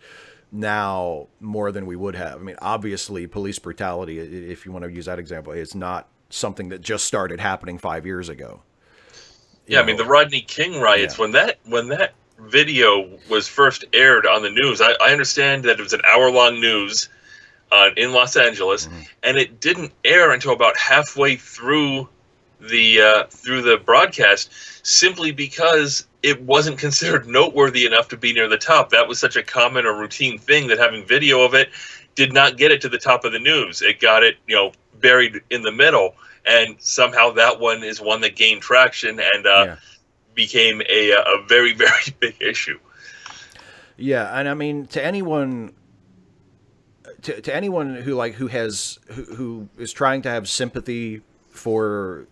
now more than we would have. I mean, obviously, police brutality, if you want to use that example, is not something that just started happening 5 years ago. Yeah, I mean the Rodney King riots, yeah, when that video was first aired on the news, I understand that it was an hour-long news in Los Angeles, and it didn't air until about halfway through the broadcast, simply because it wasn't considered noteworthy enough to be near the top. That was such a common or routine thing that having video of it did not get it to the top of the news. It got it, you know, buried in the middle, and somehow that one is one that gained traction and became a very, very big issue. Yeah, and I mean, to anyone, to anyone who like who is trying to have sympathy for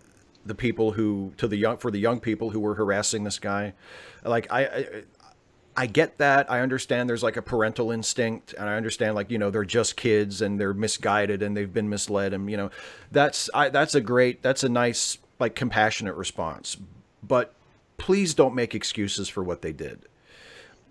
the people who for the young people who were harassing this guy, like I get that. I understand there's like a parental instinct, and I understand, like, you know, they're just kids and they're misguided and they've been misled. And, you know, that's a nice, like, compassionate response, but please don't make excuses for what they did.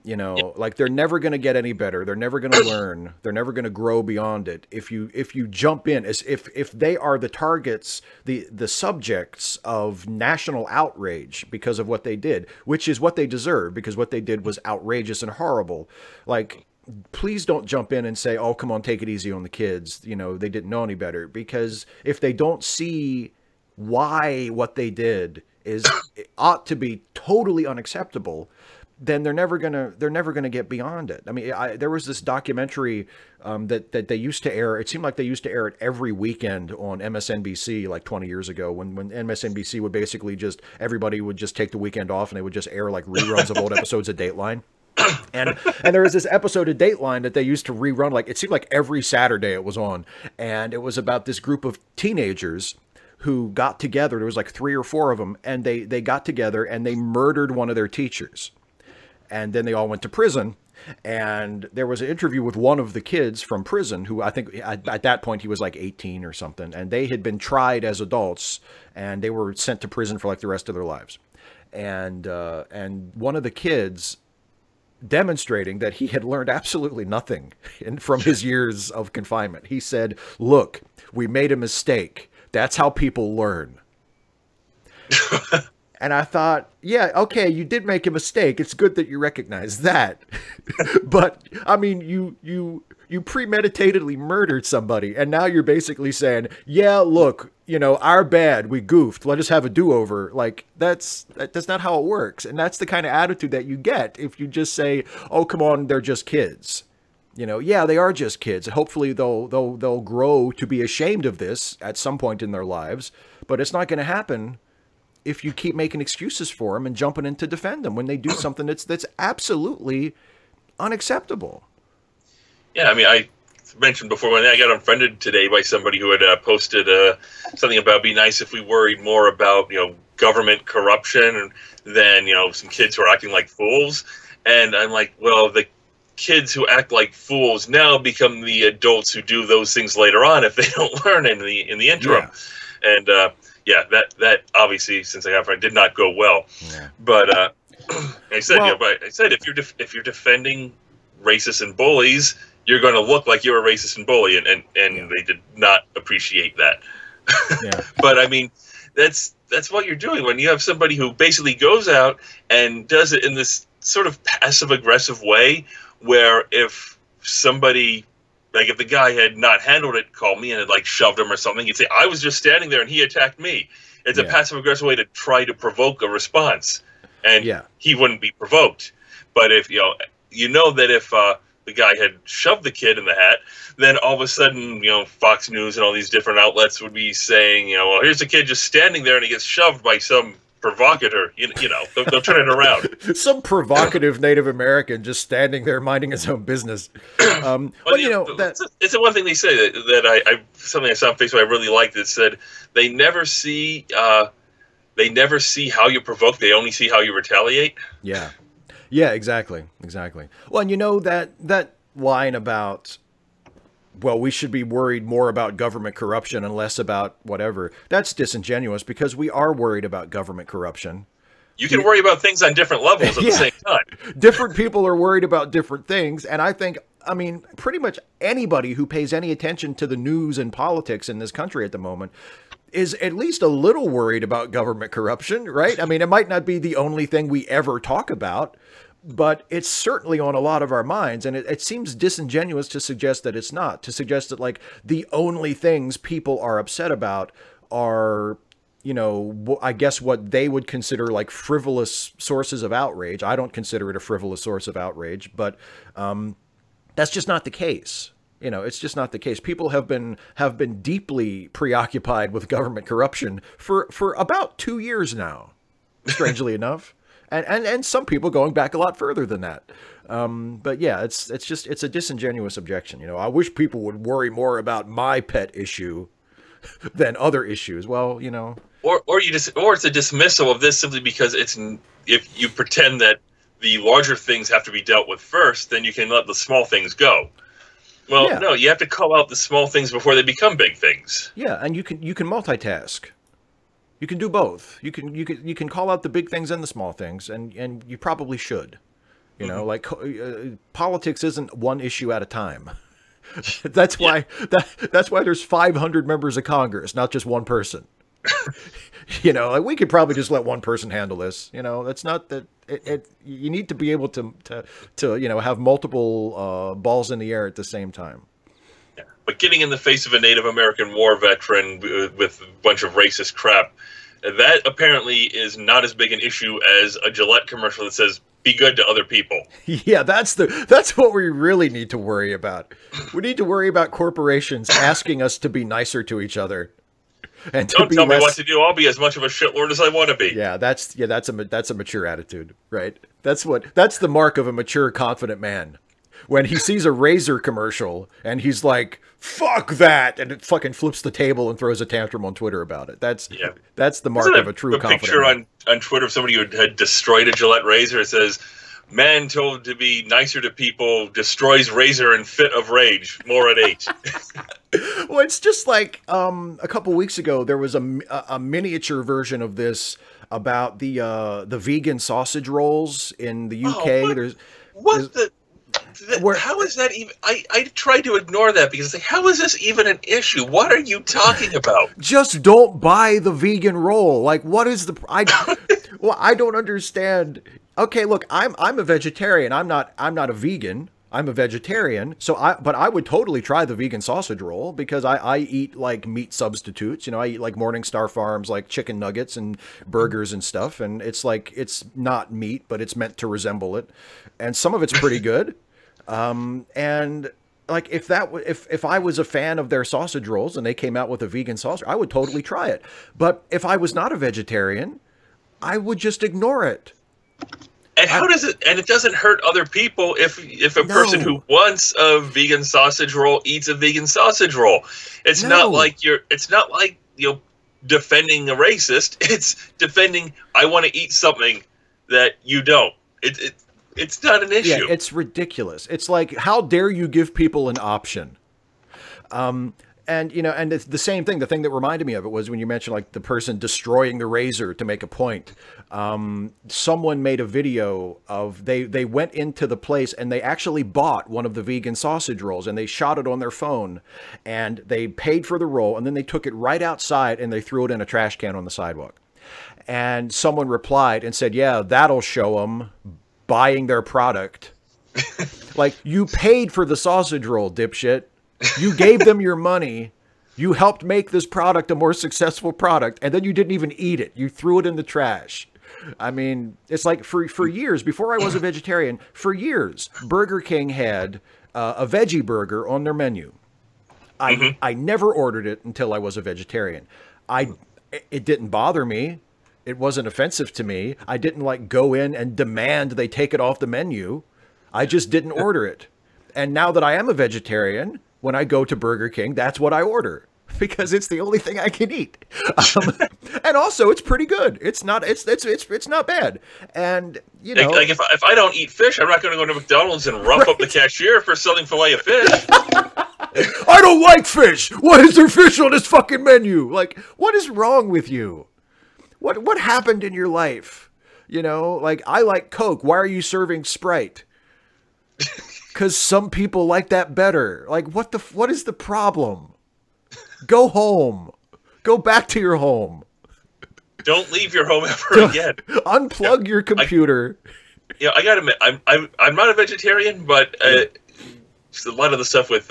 You know, like, they're never going to get any better. They're never going to learn. They're never going to grow beyond it. If you jump in as if they are the targets, the subjects of national outrage because of what they did, which is what they deserve, because what they did was outrageous and horrible. Like, please don't jump in and say, oh, come on, take it easy on the kids. You know, they didn't know any better, because if they don't see why what they did is it ought to be totally unacceptable, then they're never gonna get beyond it. I mean, there was this documentary that they used to air. It seemed like they used to air it every weekend on MSNBC, like 20 years ago, when MSNBC would basically just, everybody would just take the weekend off and they would just air like reruns of old episodes of Dateline. And there was this episode of Dateline that they used to rerun. Like, it seemed like every Saturday it was on, and it was about this group of teenagers who got together. There was like 3 or 4 of them, and they got together and they murdered one of their teachers. And then they all went to prison, and there was an interview with one of the kids from prison who, I think at that point he was like 18 or something, and they had been tried as adults and they were sent to prison for like the rest of their lives. And one of the kids, demonstrating that he had learned absolutely nothing from his years of confinement, he said, "Look, we made a mistake. That's how people learn." And I thought, yeah, okay, you did make a mistake. It's good that you recognize that. But I mean, you premeditatedly murdered somebody, and now you're basically saying, yeah, look, you know, our bad, we goofed, let us have a do-over. Like, that's not how it works. And that's the kind of attitude that you get if you just say, oh, come on, they're just kids. You know, yeah, they are just kids. Hopefully they'll grow to be ashamed of this at some point in their lives, but it's not going to happen if you keep making excuses for them and jumping in to defend them when they do something that's absolutely unacceptable. Yeah, I mean, I mentioned before when I got unfriended today by somebody who had posted something about it'd be nice if we worried more about, you know, government corruption than, you know, some kids who are acting like fools. And I'm like, well, the kids who act like fools now become the adults who do those things later on if they don't learn in the interim. Yeah. And yeah, that obviously, since I got friend, did not go well. Yeah. But I said, well, you know, but I said if you're defending racists and bullies, you're going to look like you're a racist and bully, and yeah, they did not appreciate that. Yeah. But I mean, that's what you're doing when you have somebody who basically goes out and does it in this sort of passive aggressive way, where if somebody, like if the guy had not handled it, called me and had like shoved him or something, he'd say, I was just standing there and he attacked me. It's a passive aggressive way to try to provoke a response, and he wouldn't be provoked. But if you know that if the guy had shoved the kid in the hat, then all of a sudden, you know, Fox News and all these different outlets would be saying, you know, well, here's a kid just standing there and he gets shoved by some provocateur. You know, they'll turn it around. Some provocative Native American just standing there minding his own business. Well, you know, it's the one thing they say that something I saw on Facebook I really liked that said they never see how you provoke, they only see how you retaliate. Yeah. Yeah, exactly. Well, and you know that line about, well, we should be worried more about government corruption and less about whatever. That's disingenuous, because we are worried about government corruption. You can worry about things on different levels at the same time. Different people are worried about different things, and I think, I mean, pretty much anybody who pays any attention to the news and politics in this country at the moment is at least a little worried about government corruption, right? I mean, it might not be the only thing we ever talk about, but it's certainly on a lot of our minds. And it seems disingenuous to suggest that it's not, to suggest that like the only things people are upset about are, you know, I guess what they would consider like frivolous sources of outrage. I don't consider it a frivolous source of outrage, but that's just not the case. You know, it's just not the case. People have been deeply preoccupied with government corruption for about 2 years now, strangely enough, and some people going back a lot further than that. But yeah, it's just a disingenuous objection. You know, I wish people would worry more about my pet issue than other issues. Well, you know, or it's a dismissal of this simply because it's, if you pretend that the larger things have to be dealt with first, then you can let the small things go. Well, no, you have to call out the small things before they become big things. Yeah, and you can multitask. You can do both. You can call out the big things and the small things, and you probably should. You know, like politics isn't one issue at a time. That's why that's why there's 500 members of Congress, not just one person. You know, like we could probably just let one person handle this. You know, that's not that. You need to be able to you know, have multiple balls in the air at the same time. Yeah. But getting in the face of a Native American war veteran with a bunch of racist crap, that apparently is not as big an issue as a Gillette commercial that says, be good to other people. Yeah, that's what we really need to worry about. We need to worry about corporations asking us to be nicer to each other. And don't tell me what to do. I'll be as much of a shitlord as I want to be. Yeah, that's a mature attitude, right? That's the mark of a mature, confident man. When he sees a razor commercial and he's like, "Fuck that," and it fucking flips the table and throws a tantrum on Twitter about it. That's the mark of a true confident man. Picture on Twitter of somebody who had destroyed a Gillette razor. It says, "Man told to be nicer to people destroys razor in fit of rage. More at 8." Well, it's just like a couple weeks ago, there was a miniature version of this about the vegan sausage rolls in the UK. Oh, how is that even? I tried to ignore that because it's like, how is this even an issue? What are you talking about? Just don't buy the vegan roll. Like, what is the? Well, I don't understand. Okay, look, I'm a vegetarian. I'm not a vegan. I'm a vegetarian, so but I would totally try the vegan sausage roll because I eat like meat substitutes. You know, I eat like Morningstar Farms, like chicken nuggets and burgers and stuff. And it's like, it's not meat, but it's meant to resemble it. And some of it's pretty good. And like, if that if I was a fan of their sausage rolls and they came out with a vegan sausage, I would totally try it. But if I was not a vegetarian, I would just ignore it. And how does it? And it doesn't hurt other people if a person who wants a vegan sausage roll eats a vegan sausage roll. It's not like you're. It's not like you know, defending a racist. It's defending. I want to eat something that you don't. It's not an issue. Yeah, it's ridiculous. It's like, how dare you give people an option? And, you know, and it's the same thing. The thing that reminded me of it was when you mentioned, like, the person destroying the razor to make a point. Someone made a video of, they went into the place and they actually bought one of the vegan sausage rolls and they shot it on their phone and they paid for the roll and then they took it right outside and they threw it in a trash can on the sidewalk. And someone replied and said, yeah, that'll show them buying their product. Like, you paid for the sausage roll, dipshit. You gave them your money. You helped make this product a more successful product. And then you didn't even eat it. You threw it in the trash. I mean, it's like for years, before I was a vegetarian, for years, Burger King had a veggie burger on their menu. I never ordered it until I was a vegetarian. It didn't bother me. It wasn't offensive to me. I didn't like go in and demand they take it off the menu. I just didn't order it. And now that I am a vegetarian, when I go to Burger King, that's what I order because it's the only thing I can eat. And also, it's pretty good. It's not bad. And you know, like if I don't eat fish, I'm not going to go to McDonald's and rough up the cashier for selling fillet of fish. I don't like fish. Why is there fish on this fucking menu? Like, what is wrong with you? What happened in your life? You know, like, I like Coke. Why are you serving Sprite? Because some people like that better. Like, what is the problem? Go home. Go back to your home. Don't leave your home ever again. Unplug your computer. Yeah, I gotta admit, I'm not a vegetarian, but a lot of the stuff with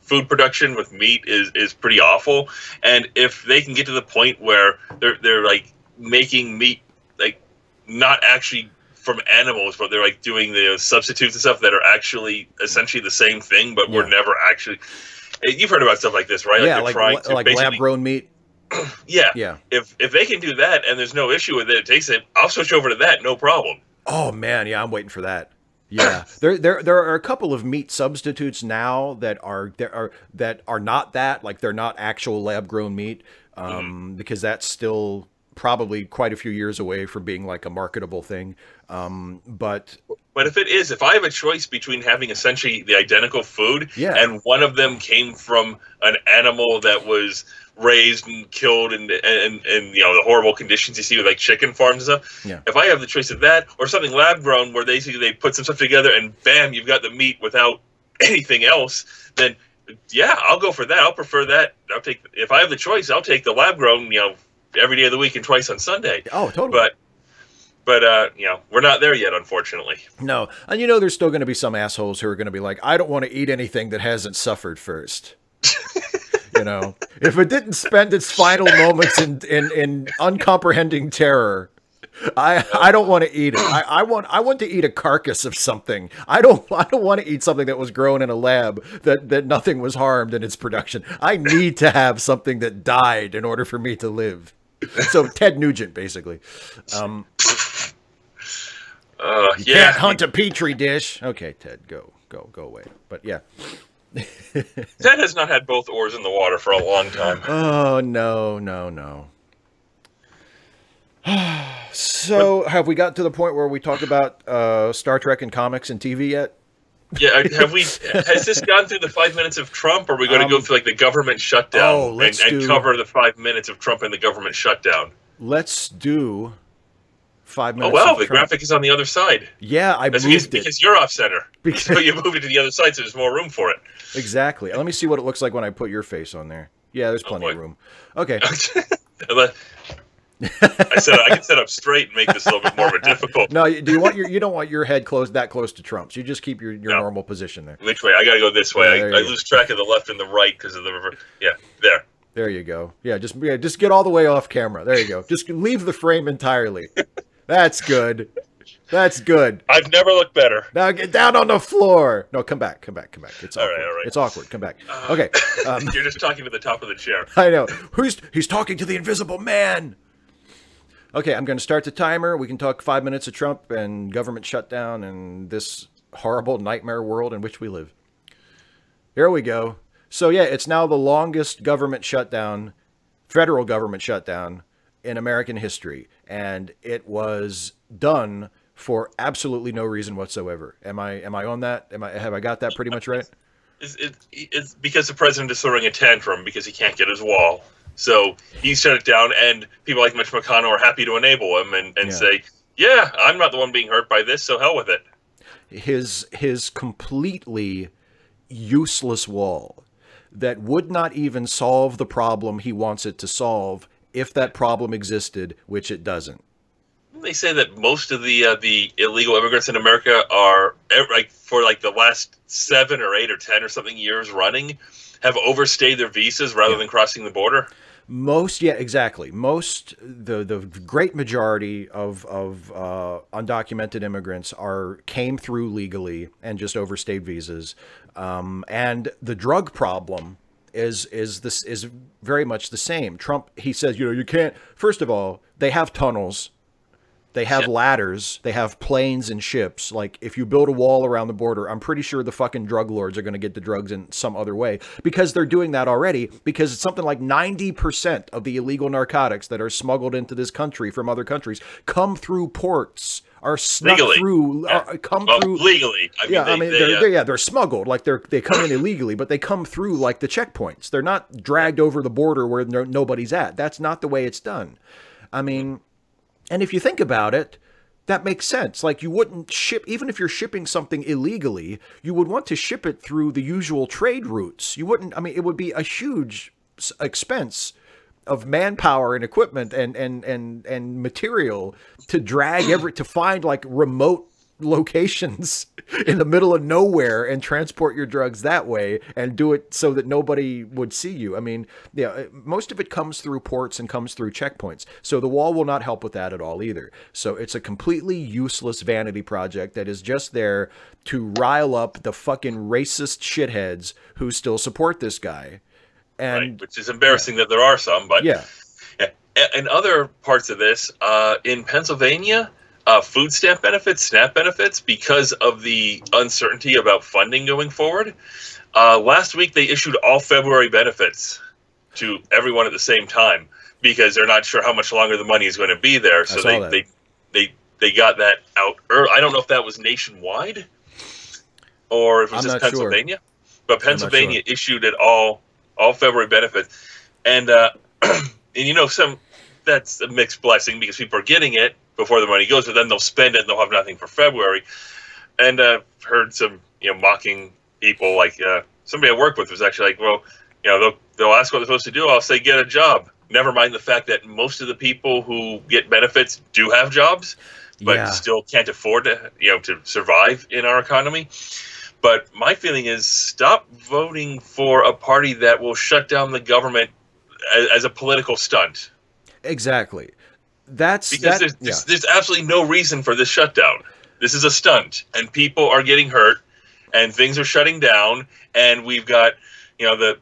food production with meat is pretty awful. And if they can get to the point where they're like making meat like not actually from animals, but they're like doing the substitutes and stuff that are actually essentially the same thing, but we're never actually. You've heard about stuff like this, right? Yeah, like lab grown meat. Yeah, yeah. If they can do that and there's no issue with it, it takes it. I'll switch over to that, no problem. Oh man, yeah, I'm waiting for that. Yeah, there are a couple of meat substitutes now that are not that, like they're not actual lab grown meat, because that's still probably quite a few years away from being like a marketable thing. But if it is, if I have a choice between having essentially the identical food and one of them came from an animal that was raised and killed and you know, the horrible conditions you see with like chicken farms and stuff. Yeah. If I have the choice of that or something lab grown where they put some stuff together and bam, you've got the meat without anything else, then yeah, I'll go for that. I'll prefer that. If I have the choice, I'll take the lab grown, you know, every day of the week and twice on Sunday. Oh, totally. But you know, we're not there yet, unfortunately. No. And you know, there's still going to be some assholes who are going to be like, I don't want to eat anything that hasn't suffered first. You know, if it didn't spend its final moments in uncomprehending terror, I don't want to eat it. I want to eat a carcass of something. I don't want to eat something that was grown in a lab that nothing was harmed in its production. I need to have something that died in order for me to live. So Ted Nugent, basically. You can't hunt a petri dish. Okay, Ted, go away. But yeah. Ted has not had both oars in the water for a long time. Oh, no. So, have we got to the point where we talk about Star Trek and comics and TV yet? Yeah, have we? Has this gone through the 5 minutes of Trump? Or are we going to go through like the government shutdown and cover the 5 minutes of Trump and the government shutdown? Let's do 5 minutes. Oh, wow, the graphic is on the other side. Yeah, because you're off center. But you moved it to the other side, so there's more room for it. Exactly. Let me see what it looks like when I put your face on there. Yeah, there's plenty of room. Okay. I said I can sit up straight and make this a little bit more of a difficult. No, do you want you don't want your head close that close to Trump's. You just keep your normal position there. Which way? I got to go this way. Yeah, I lose track of the left and the right because of the river. Yeah, there. There you go. Yeah, just get all the way off camera. There you go. Just leave the frame entirely. That's good. That's good. I've never looked better. Now get down on the floor. No, come back, come back, come back. It's all awkward. Right, all right. It's awkward. Come back. Okay. You're just talking to the top of the chair. I know. He's talking to the invisible man. Okay, I'm going to start the timer. We can talk 5 minutes of Trump and government shutdown and this horrible nightmare world in which we live. Here we go. So yeah, it's now the longest government shutdown, federal government shutdown in American history. And it was done for absolutely no reason whatsoever. Am I on that? Have I got that pretty much right? It's because the president is throwing a tantrum because he can't get his wall. So he shut it down, and people like Mitch McConnell are happy to enable him and yeah. Say, yeah, I'm not the one being hurt by this, so hell with it. His completely useless wall that would not even solve the problem he wants it to solve if that problem existed, which it doesn't. They say that most of the illegal immigrants in America are, like, for like the last 7 or 8 or 10 or something years running, have overstayed their visas rather than crossing the border. Most, yeah, exactly. Most, the great majority of undocumented immigrants came through legally and just overstayed visas. And the drug problem is very much the same. Trump, he says, you know, you can't. First of all, they have tunnels. They have ladders, they have planes and ships. Like, if you build a wall around the border, I'm pretty sure the fucking drug lords are going to get the drugs in some other way, because they're doing that already, because it's something like 90% of the illegal narcotics that are smuggled into this country from other countries come through ports, are snuck through, come through legally. I mean, yeah, they're smuggled, like they come in illegally, but they come through like the checkpoints. They're not dragged over the border where nobody's at. That's not the way it's done. I mean... And if you think about it, that makes sense. Like, you wouldn't ship, even if you're shipping something illegally, you would want to ship it through the usual trade routes. You wouldn't, I mean, it would be a huge expense of manpower and equipment and material to drag to find like remote locations in the middle of nowhere and transport your drugs that way and do it so that nobody would see you. I mean, yeah, most of it comes through ports and comes through checkpoints. So the wall will not help with that at all either. So it's a completely useless vanity project that is just there to rile up the fucking racist shitheads who still support this guy. And right, which is embarrassing that there are some, but yeah. In other parts of this, in Pennsylvania, food stamp benefits, SNAP benefits, because of the uncertainty about funding going forward. Last week, they issued all February benefits to everyone at the same time because they're not sure how much longer the money is going to be there. So they got that out early. I don't know if that was nationwide or if it was just Pennsylvania. Sure. But Pennsylvania issued it all February benefits. And, and you know, that's a mixed blessing because people are getting it before the money goes, but then they'll spend it and they'll have nothing for February. And I've heard some, you know, mocking people. Like somebody I work with was actually like, well, you know, they'll ask what they're supposed to do. I'll say, get a job. Never mind the fact that most of the people who get benefits do have jobs, but still can't afford to, you know, to survive in our economy. But my feeling is stop voting for a party that will shut down the government as a political stunt. Exactly. There's absolutely no reason for this shutdown. This is a stunt, and people are getting hurt, and things are shutting down, and we've got, you know,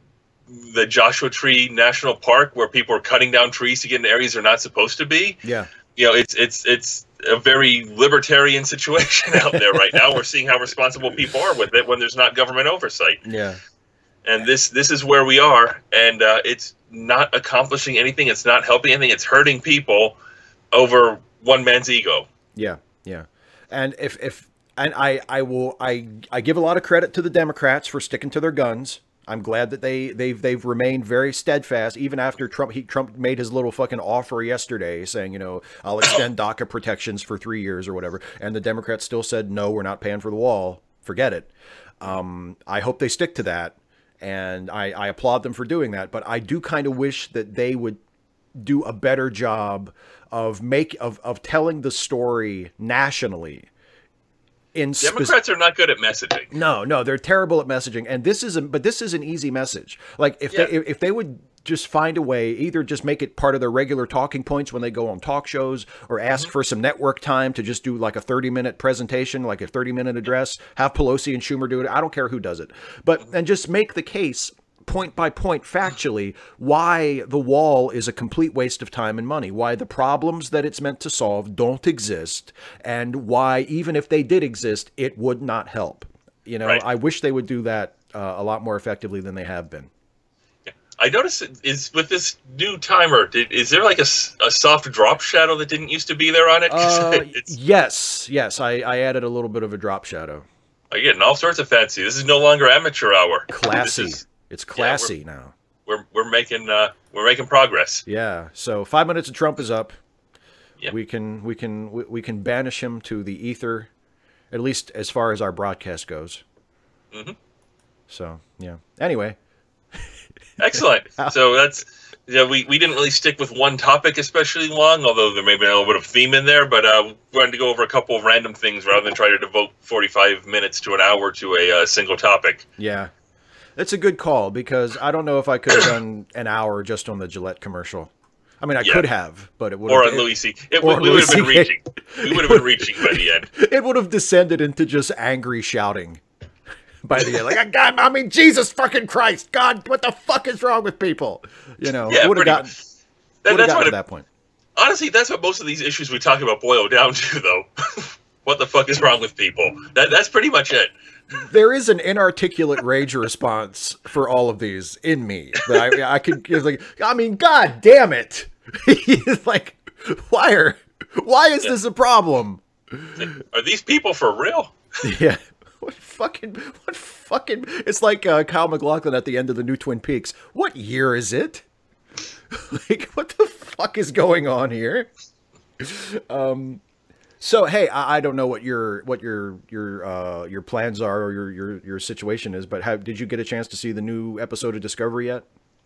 the Joshua Tree National Park where people are cutting down trees to get in areas they're not supposed to be. Yeah, you know, it's a very libertarian situation out there right now. We're seeing how responsible people are with it when there's not government oversight. Yeah, and this is where we are, and it's not accomplishing anything. It's not helping anything. It's hurting people over one man's ego. Yeah, yeah. And I give a lot of credit to the Democrats for sticking to their guns. I'm glad that they've remained very steadfast even after Trump made his little fucking offer yesterday saying, you know, I'll extend DACA protections for 3 years or whatever, and the Democrats still said, no, we're not paying for the wall. Forget it. I hope they stick to that, and I applaud them for doing that, but I do kind of wish that they would do a better job of telling the story nationally. Democrats are not good at messaging. No, they're terrible at messaging. And this is an easy message. Like if they would just find a way, either just make it part of their regular talking points when they go on talk shows, or ask for some network time to just do like a 30-minute presentation, like a 30-minute address, have Pelosi and Schumer do it. I don't care who does it. But and just make the case point by point factually why the wall is a complete waste of time and money, why the problems that it's meant to solve don't exist, and why even if they did exist, it would not help. You know, right. I wish they would do that a lot more effectively than they have been. I noticed is with this new timer, is there like a soft drop shadow that didn't used to be there on it? Yes. I added a little bit of a drop shadow. I'm getting all sorts of fancy. This is no longer amateur hour. Classy. It's classy now. We're making progress. Yeah. So 5 minutes of Trump is up. Yeah. We can banish him to the ether, at least as far as our broadcast goes. Mm-hmm. So yeah. Anyway. Excellent. So that's, yeah, we didn't really stick with one topic especially long, although there may be a little bit of theme in there, but we wanted to go over a couple of random things rather than try to devote 45 minutes to an hour to a single topic. Yeah. That's a good call, because I don't know if I could have done an hour just on the Gillette commercial. I mean, I could have, but it would have... Or on Louis C.K. We would have been reaching. We would have been reaching by the end. It would have descended into just angry shouting. By the way, like, God, I mean, Jesus fucking Christ, God, what the fuck is wrong with people? You know, yeah, would have gotten, gotten to that point. Honestly, that's what most of these issues we talk about boil down to, though. What the fuck is wrong with people? That's pretty much it. There is an inarticulate rage response for all of these in me. That I could, like, I mean, God damn it. He's like, why is this a problem? Are these people for real? Yeah. What fucking, it's like Kyle MacLachlan at the end of the new Twin Peaks. What year is it? Like, what the fuck is going on here? So, hey, I don't know what your plans are or your situation is, but did you get a chance to see the new episode of Discovery yet?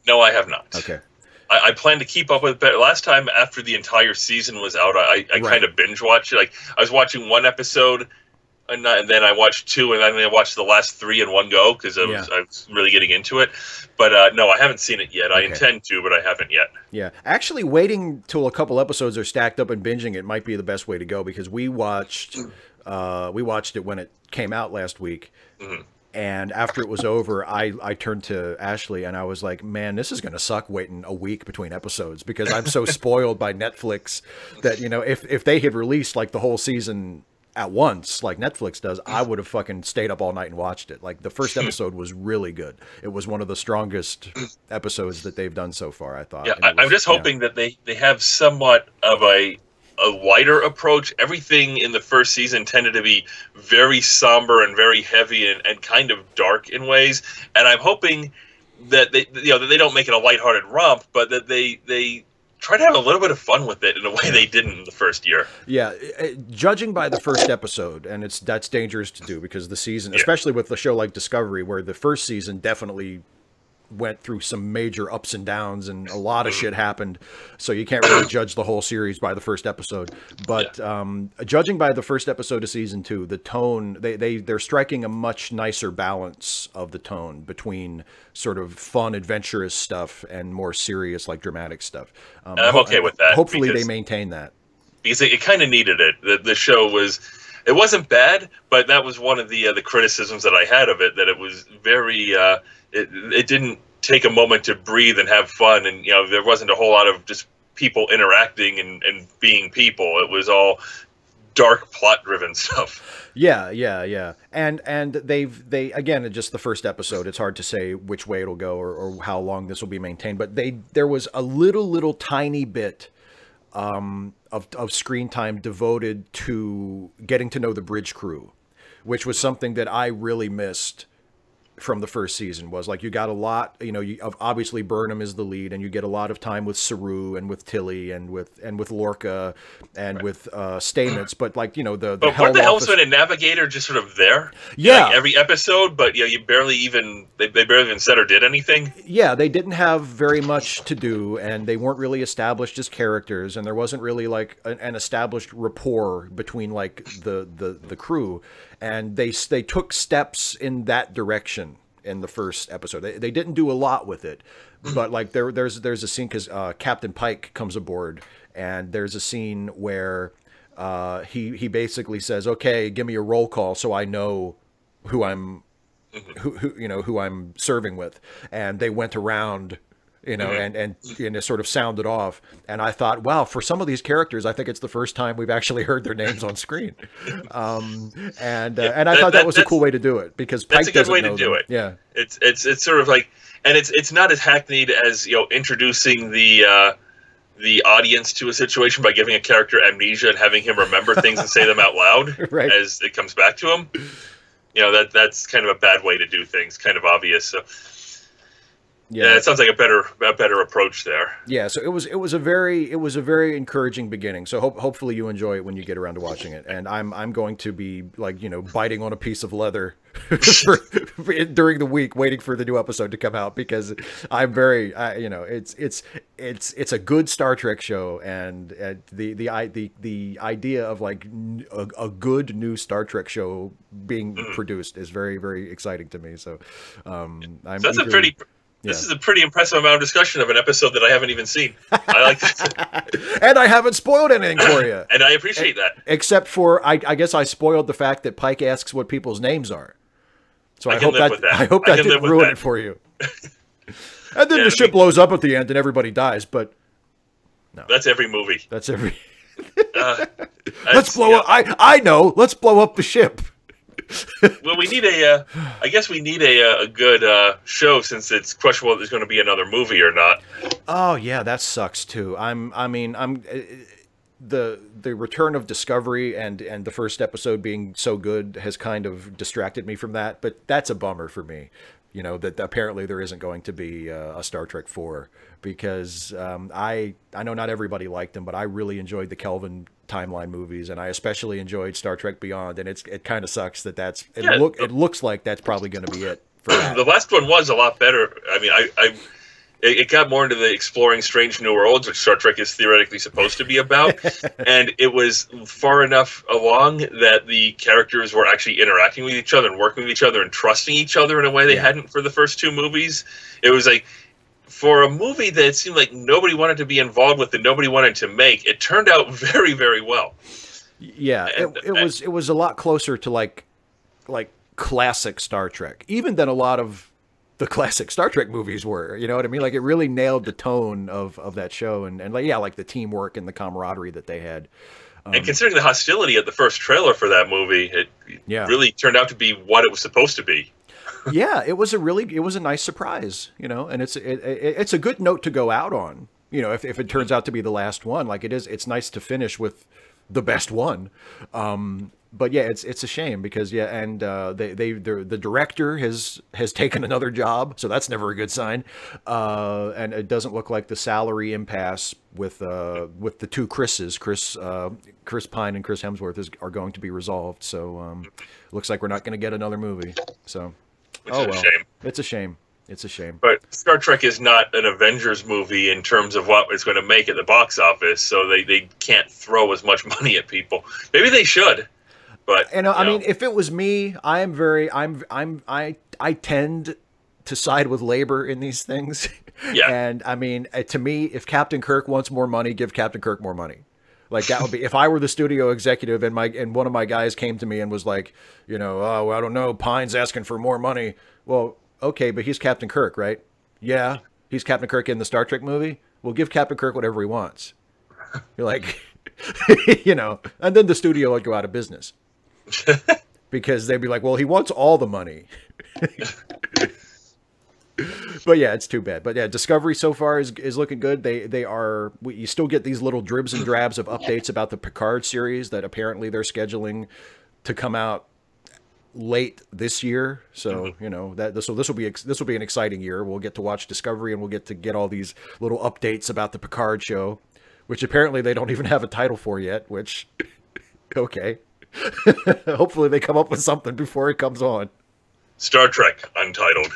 No, I have not. Okay. I plan to keep up with it, but last time after the entire season was out, I kind of binge watched it. Like, I was watching one episode and then I watched two, and then I watched the last three in one go because I was really getting into it. But no, I haven't seen it yet. I intend to, but I haven't yet. Yeah. Actually, waiting till a couple episodes are stacked up and binging it might be the best way to go, because we watched it when it came out last week. Mm-hmm. And after it was over, I turned to Ashley and I was like, man, this is going to suck waiting a week between episodes, because I'm so spoiled by Netflix that, you know, if they had released like the whole season at once, like Netflix does, I would have fucking stayed up all night and watched it. Like, the first episode was really good. It was one of the strongest episodes that they've done so far, I thought. Yeah, I'm just hoping that they have somewhat of a wider approach. Everything in the first season tended to be very somber and very heavy and kind of dark in ways. And I'm hoping that they don't make it a lighthearted romp, but that they try to have a little bit of fun with it in a way they didn't the first year. Yeah, judging by the first episode, and that's dangerous to do, because the season, especially with a show like Discovery, where the first season definitely went through some major ups and downs and a lot of shit happened, so you can't really judge the whole series by the first episode. But judging by the first episode of season two, the tone, they're striking a much nicer balance of the tone between sort of fun, adventurous stuff and more serious, like dramatic stuff. I'm okay with that. Hopefully they maintain that, because it kind of needed it. The show was, it wasn't bad, but that was one of the criticisms that I had of it, that it was very it didn't take a moment to breathe and have fun, and, you know, there wasn't a whole lot of just people interacting and being people. It was all dark, plot-driven stuff. Yeah. And they again, just the first episode, it's hard to say which way it'll go or how long this will be maintained. But there was a little tiny bit of screen time devoted to getting to know the bridge crew, which was something that I really missed from the first season. Was like, you got a lot, you know, obviously Burnham is the lead, and you get a lot of time with Saru and with Tilly and with Lorca and with Stamets, but, like, you know, the weren't the Helmsman and Navigator just sort of there? Yeah, like every episode, but, you know, you barely even they barely even said or did anything. Yeah, they didn't have very much to do, and they weren't really established as characters, and there wasn't really like an established rapport between, like, the crew. And they took steps in that direction in the first episode. They didn't do a lot with it, but like there's a scene because Captain Pike comes aboard, and there's a scene where he basically says, "Okay, give me a roll call so I know who I'm who I'm serving with," and they went around. You know, and it sort of sounded off. And I thought, wow, for some of these characters, I think it's the first time we've actually heard their names on screen. And I thought that was a cool way to do it because Pike doesn't know them. That's a good way to do it. Yeah, it's sort of like, and it's not as hackneyed as introducing the audience to a situation by giving a character amnesia and having him remember things and say them out loud right. as it comes back to him. You know, that's kind of a bad way to do things, kind of obvious. So. Yeah, it sounds like a better approach there. Yeah, so it was a very encouraging beginning. So hopefully you enjoy it when you get around to watching it. And I'm going to be like biting on a piece of leather during the week, waiting for the new episode to come out because I'm very it's a good Star Trek show, and the idea of like a good new Star Trek show being produced is very, very exciting to me. So This is a pretty impressive amount of discussion of an episode that I haven't even seen. I like that. And I haven't spoiled anything for you. And I appreciate that. Except for, I guess I spoiled the fact that Pike asks what people's names are. So I hope that didn't ruin it for you. And then the ship blows up at the end and everybody dies, but no. That's every movie. That's every... let's blow up... I know. Let's blow up the ship. Well, we need a. I guess we need a good show since it's questionable if there's going to be another movie or not. Oh yeah, that sucks too. The return of Discovery and the first episode being so good has kind of distracted me from that. But that's a bummer for me. You know that apparently there isn't going to be a Star Trek 4 because I know not everybody liked them, but I really enjoyed the Kelvin timeline movies, and I especially enjoyed Star Trek Beyond. And it kind of sucks that it looks like that's probably going to be it. For that. The last one was a lot better. I mean, it got more into the exploring strange new worlds, which Star Trek is theoretically supposed to be about, and it was far enough along that the characters were actually interacting with each other and working with each other and trusting each other in a way they hadn't for the first two movies. It was like, for a movie that it seemed like nobody wanted to be involved with and nobody wanted to make, it turned out very, very well. Yeah, and, it was a lot closer to like classic Star Trek, even than a lot of the classic Star Trek movies were, you know what I mean? Like it really nailed the tone of that show and like, yeah, like the teamwork and the camaraderie that they had. And considering the hostility at the first trailer for that movie, it really turned out to be what it was supposed to be. Yeah. It was a nice surprise, and it's a good note to go out on, if it turns out to be the last one, like it's nice to finish with the best one. But yeah, it's a shame because and the director has taken another job, so that's never a good sign. And it doesn't look like the salary impasse with the two Chris's, Chris Pine and Chris Hemsworth, are going to be resolved. So looks like we're not going to get another movie. So Which is a shame. It's a shame. It's a shame. But Star Trek is not an Avengers movie in terms of what it's going to make at the box office, so they can't throw as much money at people. Maybe they should. But and I mean, if it was me, I am very, I tend to side with labor in these things. Yeah. And I mean, to me, if Captain Kirk wants more money, give Captain Kirk more money. Like that would be, if I were the studio executive and one of my guys came to me and was like, oh, I don't know, Pine's asking for more money. Well, okay, but he's Captain Kirk, right? Yeah, he's Captain Kirk in the Star Trek movie. We'll give Captain Kirk whatever he wants. You're like, and then the studio would go out of business. Because they'd be like, well, he wants all the money. But yeah, it's too bad. But yeah, Discovery so far is looking good. You still get these little dribs and drabs of updates about the Picard series that apparently they're scheduling to come out late this year. So, this will be an exciting year. We'll get to watch Discovery and we'll get to get all these little updates about the Picard show, which apparently they don't even have a title for yet, which okay. Hopefully they come up with something before it comes on. Star Trek Untitled.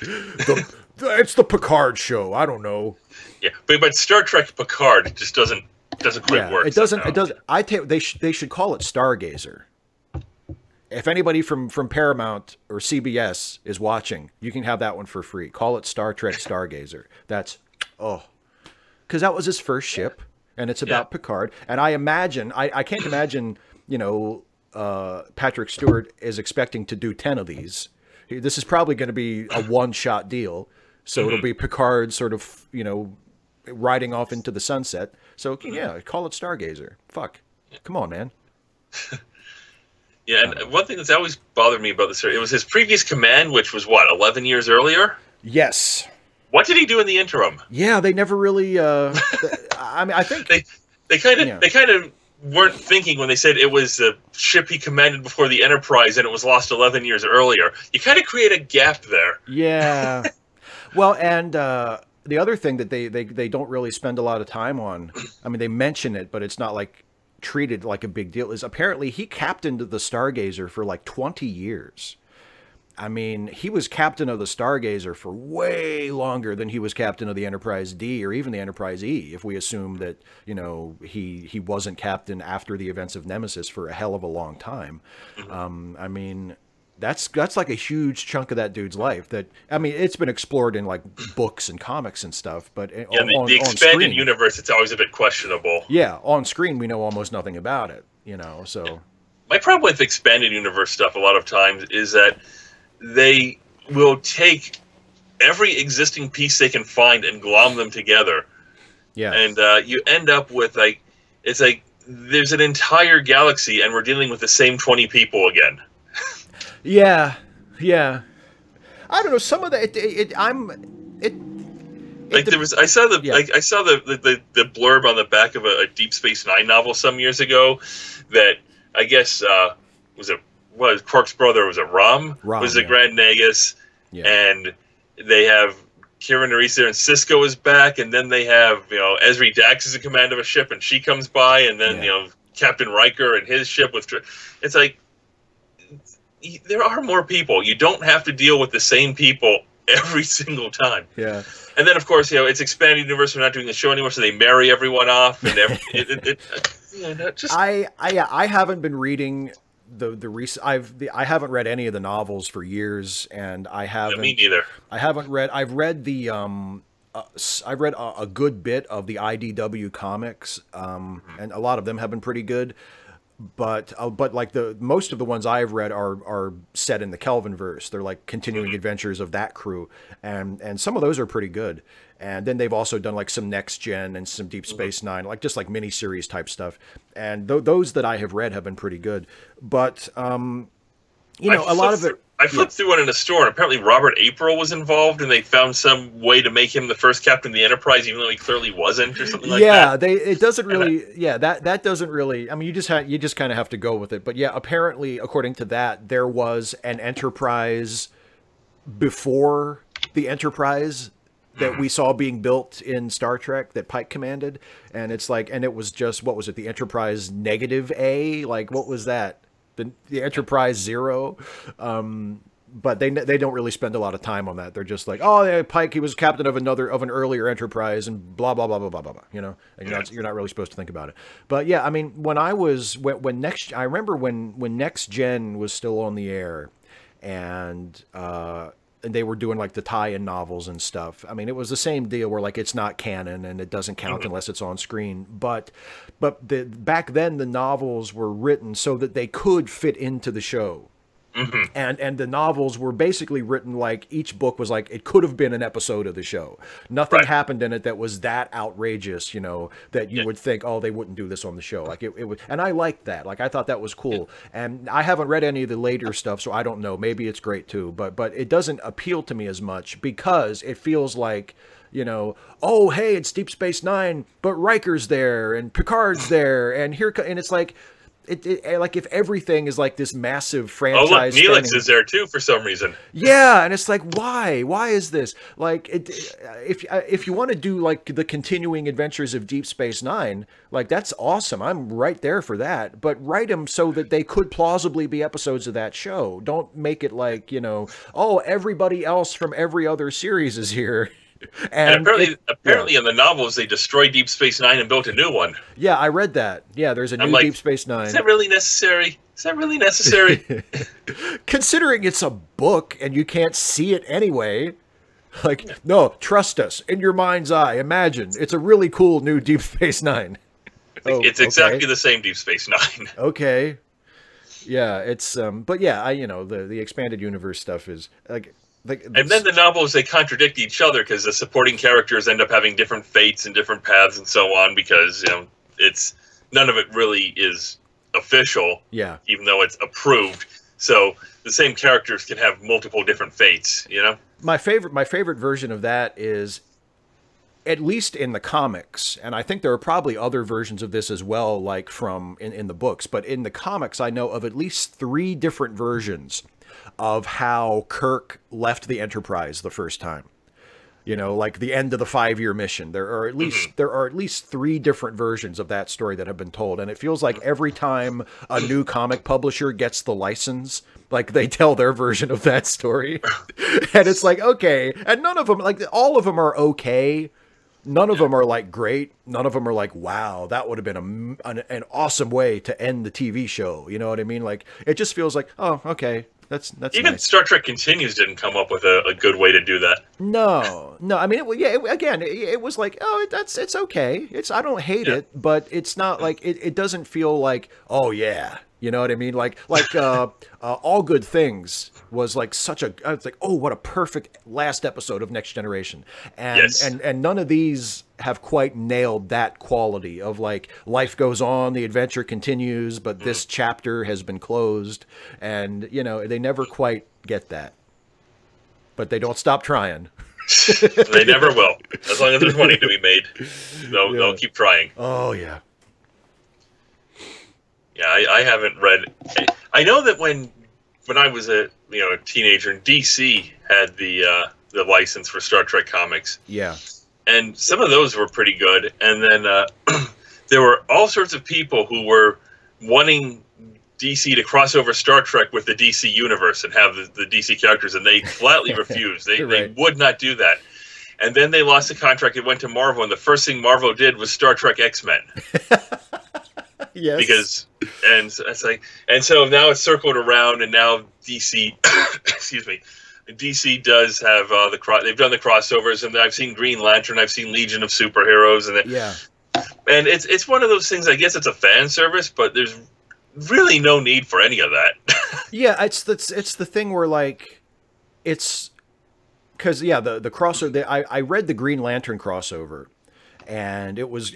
It's the Picard show. I don't know. Yeah, but Star Trek Picard just doesn't quite work. It doesn't. It doesn't. They should call it Stargazer. If anybody from Paramount or CBS is watching, you can have that one for free. Call it Star Trek Stargazer. That's, oh, because that was his first ship, and it's about Picard. And I imagine, I can't imagine, you know, Patrick Stewart is expecting to do 10 of these. This is probably going to be a one-shot deal. So it'll be Picard sort of, you know, riding off into the sunset. So, yeah, call it Stargazer. Fuck. Come on, man. Yeah, and one thing that's always bothered me about the series, it was his previous command, which was, what, 11 years earlier? Yes. What did he do in the interim? Yeah, they never really, I mean, I think... They kind of weren't thinking when they said it was a ship he commanded before the Enterprise and it was lost 11 years earlier. You kind of create a gap there. Yeah. Well, and the other thing that they don't really spend a lot of time on, I mean, they mention it, but it's not like... treated like a big deal, is apparently he captained the Stargazer for like 20 years. I mean, he was captain of the Stargazer for way longer than he was captain of the Enterprise D or even the Enterprise E, if we assume that, you know, he wasn't captain after the events of Nemesis for a hell of a long time. I mean, that's like a huge chunk of that dude's life that, I mean, it's been explored in like books and comics and stuff, but yeah, the expanded universe, it's always a bit questionable. Yeah. On screen, we know almost nothing about it, you know, so. My problem with expanded universe stuff a lot of times is that they will take every existing piece they can find and glom them together. Yeah. And you end up with like, it's like, there's an entire galaxy and we're dealing with the same 20 people again. Yeah, yeah. I don't know. Some of the I saw the blurb on the back of a Deep Space Nine novel some years ago that I guess was Quark's brother was a Rom was a Grand Nagus, and they have Kira Nerys there and Sisko is back, and then they have, you know, Ezri Dax is in command of a ship and she comes by, and then you know, Captain Riker and his ship with it's like. There are more people. You don't have to deal with the same people every single time. Yeah. And then, of course, you know, it's expanded universe. We're not doing the show anymore, so they marry everyone off. And you know, just... I haven't been reading the recent. I haven't read any of the novels for years, and I haven't. No, me neither. I haven't read. I've read the I've read a good bit of the IDW comics, and a lot of them have been pretty good. But like the most of the ones I've read are set in the Kelvinverse. They're like continuing adventures of that crew, and some of those are pretty good. And then they've also done like some Next Gen and some Deep Space Nine, like just like miniseries type stuff. And those that I have read have been pretty good. But you know, a lot of it. I flipped through one in a store, and apparently Robert April was involved, and they found some way to make him the first captain of the Enterprise, even though he clearly wasn't, or something like that. Yeah, it doesn't really. That doesn't really. I mean, you just kind of have to go with it. But yeah, apparently, according to that, there was an Enterprise before the Enterprise that we saw being built in Star Trek that Pike commanded, and it's like, and it was just, what was it, the Enterprise -A? Like, what was that? The Enterprise Zero, but they don't really spend a lot of time on that. They're just like, oh, yeah, Pike, he was captain of an earlier Enterprise, and blah blah blah blah blah blah blah. You know, and you're not really supposed to think about it. But yeah, I mean, I remember when Next Gen was still on the air, and they were doing like the tie-in novels and stuff. I mean, it was the same deal where like it's not canon and it doesn't count unless it's on screen. But back then the novels were written so that they could fit into the show. And the novels were basically written like each book was like it could have been an episode of the show. Nothing happened in it that was that outrageous, you know, that you would think, oh, they wouldn't do this on the show. Like it would, and I liked that. Like I thought that was cool. And I haven't read any of the later stuff, so I don't know. Maybe it's great too, but it doesn't appeal to me as much because it feels like, you know, oh hey, it's Deep Space Nine, but Riker's there and Picard's there, and it's like. Like if everything is like this massive franchise. Oh look, Neelix is there too for some reason. Yeah, and it's like why is this? Like if you want to do like the continuing adventures of Deep Space Nine, like that's awesome. I'm right there for that. But write them so that they could plausibly be episodes of that show. Don't make it like, you know, oh, everybody else from every other series is here. And apparently in the novels, they destroyed Deep Space Nine and built a new one. Yeah, I read that. Yeah, there's a new Deep Space Nine. Is that really necessary? Is that really necessary? Considering it's a book and you can't see it anyway. Like, no, trust us. In your mind's eye, imagine. It's a really cool new Deep Space Nine. Oh, it's exactly the same Deep Space Nine. Okay. Yeah, it's... but yeah, you know, the expanded universe stuff is... and then the novels, they contradict each other because the supporting characters end up having different fates and different paths and so on because, you know, it's... None of it really is official. Yeah. Even though it's approved. So the same characters can have multiple different fates, you know? My favorite version of that is, at least in the comics, and I think there are probably other versions of this as well, like in the books, but in the comics I know of at least 3 different versions of how Kirk left the Enterprise the first time. You know, like the end of the 5-year mission. There are at least 3 different versions of that story that have been told, and it feels like every time a new comic publisher gets the license, like they tell their version of that story, and it's like, okay, and none of them, like all of them are okay. None of them are like great. None of them are like, wow, that would have been an awesome way to end the TV show. You know what I mean? Like it just feels like, oh, okay. That's even nice. Star Trek Continues didn't come up with a good way to do that. No, no. I mean, it was like, oh, it's okay. I don't hate it, but it's not like it doesn't feel like, oh yeah, you know what I mean? Like All Good Things was like such a, I was like, oh, what a perfect last episode of Next Generation, and none of these have quite nailed that quality of like life goes on, the adventure continues, but this chapter has been closed, and you know they never quite get that, but they don't stop trying. They never will, as long as there's money to be made. They'll keep trying. Oh yeah, yeah. I haven't read. I know that when I was a teenager in DC had the license for Star Trek comics. Yeah. And some of those were pretty good. And then there were all sorts of people who were wanting DC to cross over Star Trek with the DC universe and have the DC characters, and they flatly refused. They would not do that. And then they lost the contract. It went to Marvel, and the first thing Marvel did was Star Trek X-Men. Yes. And so now it's circled around, and now DC, excuse me, DC does have they've done the crossovers, and I've seen Green Lantern, I've seen Legion of Superheroes, and it's one of those things. I guess it's a fan service, but there's really no need for any of that. Yeah, it's the thing where like it's because the crossover. I read the Green Lantern crossover, and it was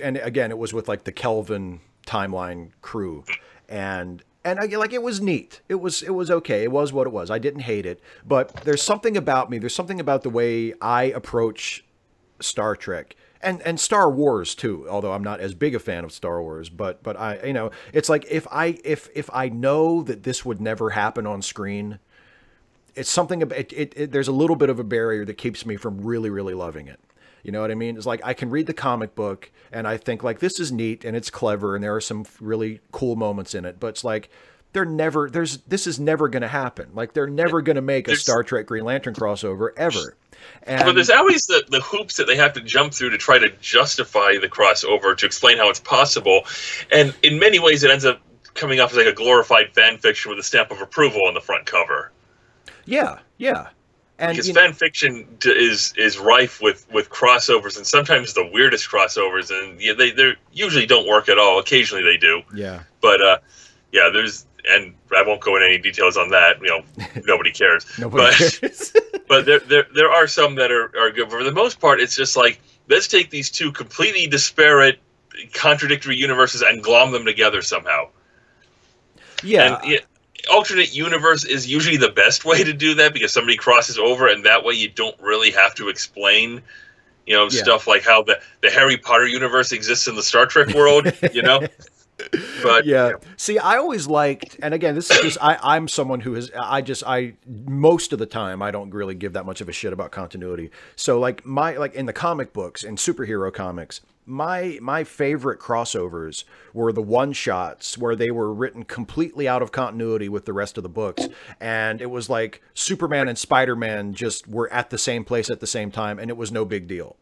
with like the Kelvin timeline crew, and like it was neat. It was okay. It was what it was. I didn't hate it, but there's something about me. There's something about the way I approach Star Trek and Star Wars too. Although I'm not as big a fan of Star Wars, but I, you know, it's like if I know that this would never happen on screen, it's something about it. There's a little bit of a barrier that keeps me from really, really loving it. You know what I mean? It's like I can read the comic book and I think like this is neat and it's clever and there are some really cool moments in it. But it's like this is never going to happen. Like they're never going to make a Star Trek Green Lantern crossover ever. And but there's always the hoops that they have to jump through to try to justify the crossover, to explain how it's possible. And in many ways it ends up coming off as like a glorified fan fiction with a stamp of approval on the front cover. Yeah, yeah. And, because fan fiction is rife with crossovers, and sometimes the weirdest crossovers, and they usually don't work at all. Occasionally they do. Yeah. But yeah, and I won't go into any details on that. You know, nobody cares. Nobody cares. But there are some that are good. But for the most part, it's just like let's take these two completely disparate, contradictory universes and glom them together somehow. Yeah. And, alternate universe is usually the best way to do that because somebody crosses over, and that way you don't really have to explain, stuff like how the Harry Potter universe exists in the Star Trek world, you know? But yeah. You know. See, I always liked, and again, this is just, I'm someone who has, most of the time, I don't really give that much of a shit about continuity. So like like in the comic books and superhero comics, my favorite crossovers were the one-shots where they were written completely out of continuity with the rest of the books. And it was like Superman and Spider-Man just were at the same place at the same time. And it was no big deal.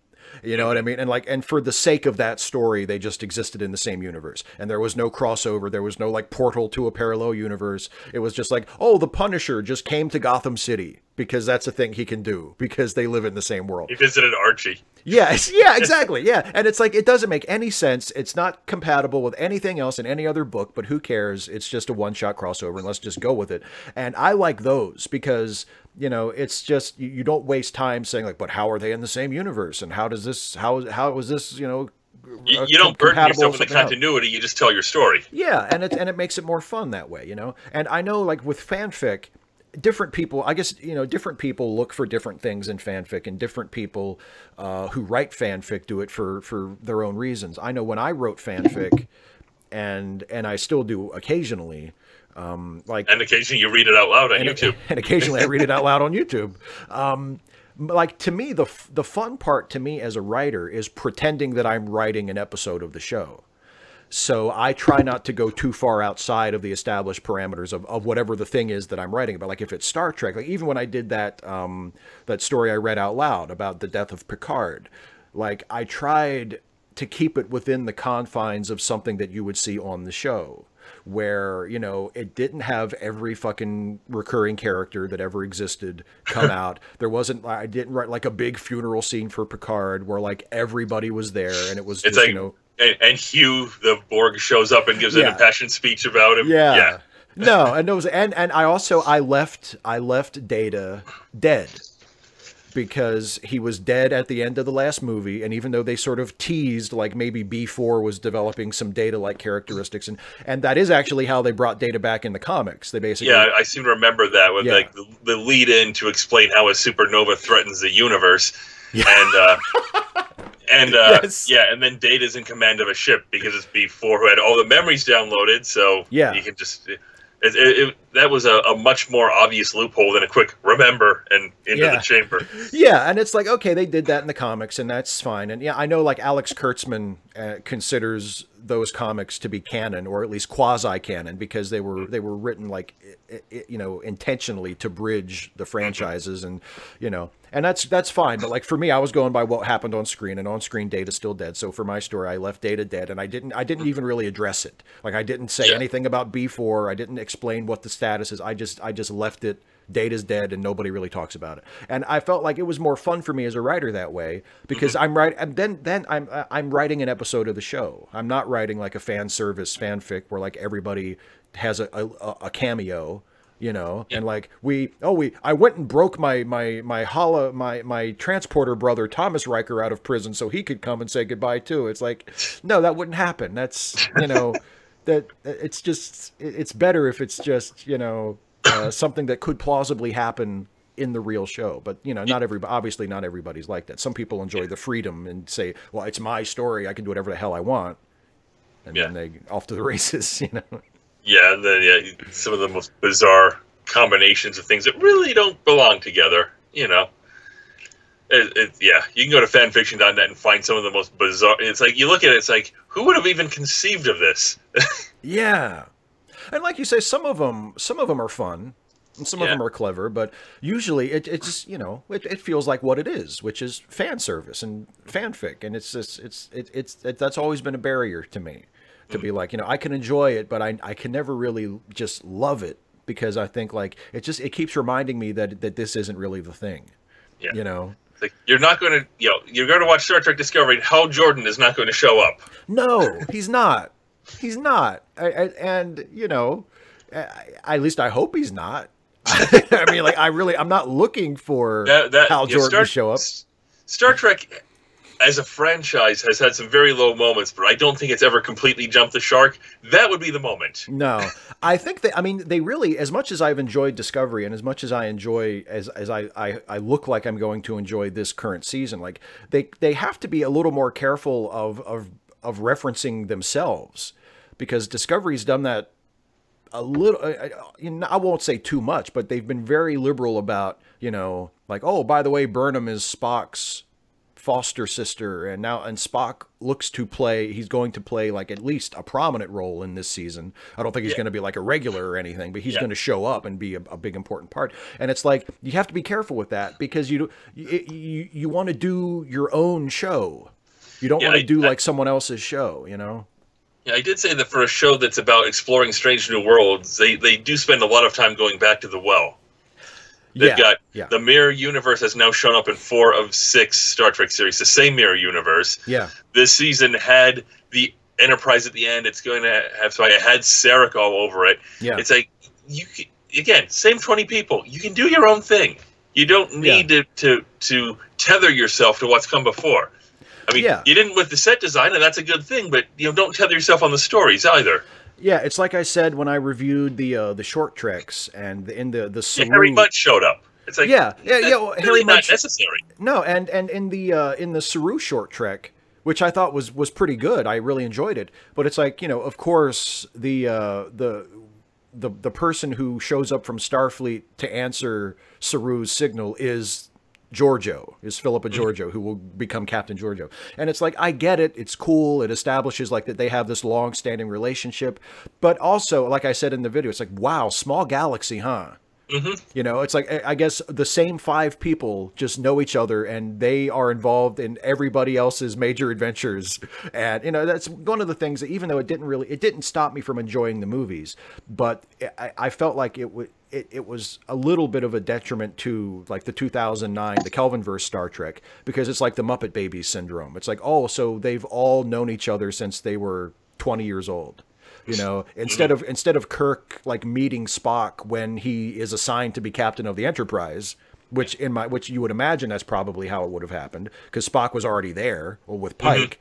You know what I mean? And like, and for the sake of that story, they just existed in the same universe, and there was no crossover. There was no like portal to a parallel universe. It was just like, oh, the Punisher just came to Gotham City because that's a thing he can do because they live in the same world. He visited Archie. Yes. Yeah, exactly. Yeah. And it's like, it doesn't make any sense. It's not compatible with anything else in any other book, but who cares? It's just a one-shot crossover, and let's just go with it. And I like those because, you know, it's just, you don't waste time saying like, but how are they in the same universe? And how does this, how is this, you know, you don't burden yourself with the continuity. You just tell your story. Yeah. And it makes it more fun that way, you know? And I know like with fanfic, different people, I guess, you know, different people look for different things in fanfic, and different people who write fanfic do it for their own reasons. I know when I wrote fanfic, and I still do occasionally, and occasionally you read it out loud on YouTube. And occasionally I read it out loud on YouTube. Like, to me, the fun part to me as a writer is pretending that I'm writing an episode of the show. So I try not to go too far outside of the established parameters of whatever the thing is that I'm writing about. Like if it's Star Trek, like even when I did that, that story I read out loud about the death of Picard, like I tried to keep it within the confines of something that you would see on the show, where, you know, it didn't have every fucking recurring character that ever existed come out. There wasn't, I didn't write like a big funeral scene for Picard where like everybody was there and it was just, like, you know. And Hugh the Borg shows up and gives an impassioned speech about him. Yeah. Yeah. No, and it was, and I also I left Data dead because he was dead at the end of the last movie, and even though they sort of teased like maybe B4 was developing some Data-like characteristics, and that is actually how they brought Data back in the comics. They basically I seem to remember that with like the lead in to explain how a supernova threatens the universe. Yeah. And then Data's in command of a ship because it's B4 who had all the memories downloaded, so you can just... that was a much more obvious loophole than a quick remember and into the chamber. Yeah, and it's like, okay, they did that in the comics, and that's fine. And yeah, I know like Alex Kurtzman considers those comics to be canon, or at least quasi-canon, because they were written like, you know, intentionally to bridge the franchises, and you know, and that's fine. But like for me, I was going by what happened on screen, and on screen Data's still dead. So for my story, I left Data dead, and I didn't even really address it. Like I didn't say anything about B4. I didn't explain what the status is. I just left it. Data's dead, and nobody really talks about it. And I felt like it was more fun for me as a writer that way, because I'm writing, and then I'm writing an episode of the show. I'm not writing like a fan service fanfic where like everybody has a cameo, you know, and like I went and broke my transporter brother Thomas Riker out of prison so he could come and say goodbye too. It's like, no, that wouldn't happen. That's, you know, that it's just, it's better if it's just, you know, something that could plausibly happen in the real show. But, you know, not everybody, obviously not everybody's like that. Some people enjoy the freedom and say, well, it's my story. I can do whatever the hell I want. And then they off to the races, you know? Yeah. And then some of the most bizarre combinations of things that really don't belong together, you know? You can go to fanfiction.net and find some of the most bizarre. It's like, you look at it, it's like, who would have even conceived of this? Yeah. And like you say, some of them are fun, and some of them are clever, but usually it just, you know, it feels like what it is, which is fan service and fanfic, and it's just that's always been a barrier to me, to be like, you know, I can enjoy it, but I can never really just love it, because I think like it keeps reminding me that this isn't really the thing, you know. Like, you're not going to, you know, you're going to watch Star Trek Discovery, and Hal Jordan is not going to show up. No, he's not. He's not, and you know, at least I hope he's not. I mean, like, I'm not looking for Hal Jordan to show up. Star Trek, as a franchise, has had some very low moments, but I don't think it's ever completely jumped the shark. That would be the moment. No, I think that, I mean, they really, as much as I've enjoyed Discovery, and as much as I enjoy, as I look like I'm going to enjoy this current season, like they have to be a little more careful of referencing themselves. because Discovery's done that a little, I won't say too much, but they've been very liberal about, you know, like, oh, by the way, Burnham is Spock's foster sister, and now, and Spock looks to play, he's going to play like at least a prominent role in this season. I don't think he's going to be like a regular or anything, but he's going to show up and be a big important part. And it's like, you have to be careful with that, because you want to do your own show. You don't want to do like someone else's show, you know? Yeah, I did say that for a show that's about exploring strange new worlds, they do spend a lot of time going back to the well. They've got the mirror universe has now shown up in 4 of 6 Star Trek series, the same mirror universe. Yeah. This season had the Enterprise at the end. It's going to have, so it had Sarek all over it. Yeah. It's like, you can, again, same 20 people. You can do your own thing. You don't need to tether yourself to what's come before. I mean, you didn't with the set design, and that's a good thing, but you know, don't tether yourself on the stories either. Yeah, it's like I said when I reviewed the short treks, and in the saloon, Harry Mudd showed up. It's like well, really Harry Mudd, not necessary. No, and in the Saru short trek, which I thought was pretty good. I really enjoyed it. But it's like, you know, of course the person who shows up from Starfleet to answer Saru's signal is Georgiou, is Philippa Georgiou, who will become Captain Georgiou. And it's like, I get it. It's cool. It establishes like that they have this long-standing relationship. But also, like I said in the video, it's like, wow, small galaxy, huh? You know, it's like, I guess the same 5 people just know each other, and they are involved in everybody else's major adventures. And, you know, that's one of the things that, even though it didn't really, it didn't stop me from enjoying the movies, but I felt like it was a little bit of a detriment to like the 2009, the Kelvinverse Star Trek, because it's like the Muppet Babies syndrome. It's like, oh, so they've all known each other since they were 20 years old. You know, instead of Kirk like meeting Spock when he is assigned to be captain of the Enterprise, which you would imagine that's probably how it would have happened, because Spock was already there with Pike.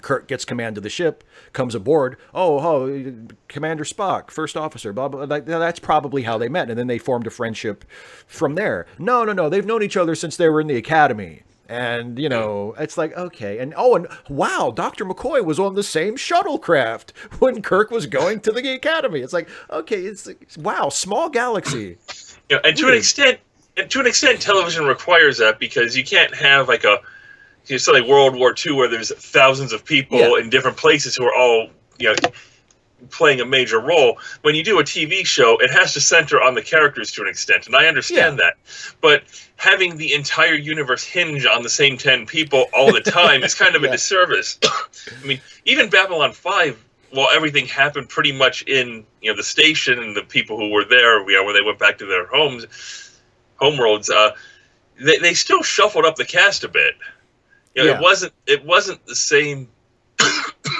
Kirk gets command of the ship, comes aboard. Oh, Commander Spock, first officer, blah blah. Like, that's probably how they met, and then they formed a friendship from there. No, they've known each other since they were in the academy. And, you know, it's like, okay. And, oh, and wow, Dr. McCoy was on the same shuttlecraft when Kirk was going to the academy. It's like, okay, it's like, wow, small galaxy. Yeah, and to an extent, television requires that, because you can't have like a, you know, something like World War II where there's thousands of people in different places who are all, you know, playing a major role. When you do a TV show, it has to center on the characters to an extent, and I understand that. But having the entire universe hinge on the same 10 people all the time is kind of a disservice. I mean, even Babylon 5, well, everything happened pretty much in, you know, the station and the people who were there, you know, when they went back to their homeworlds, they still shuffled up the cast a bit. You know, it wasn't the same.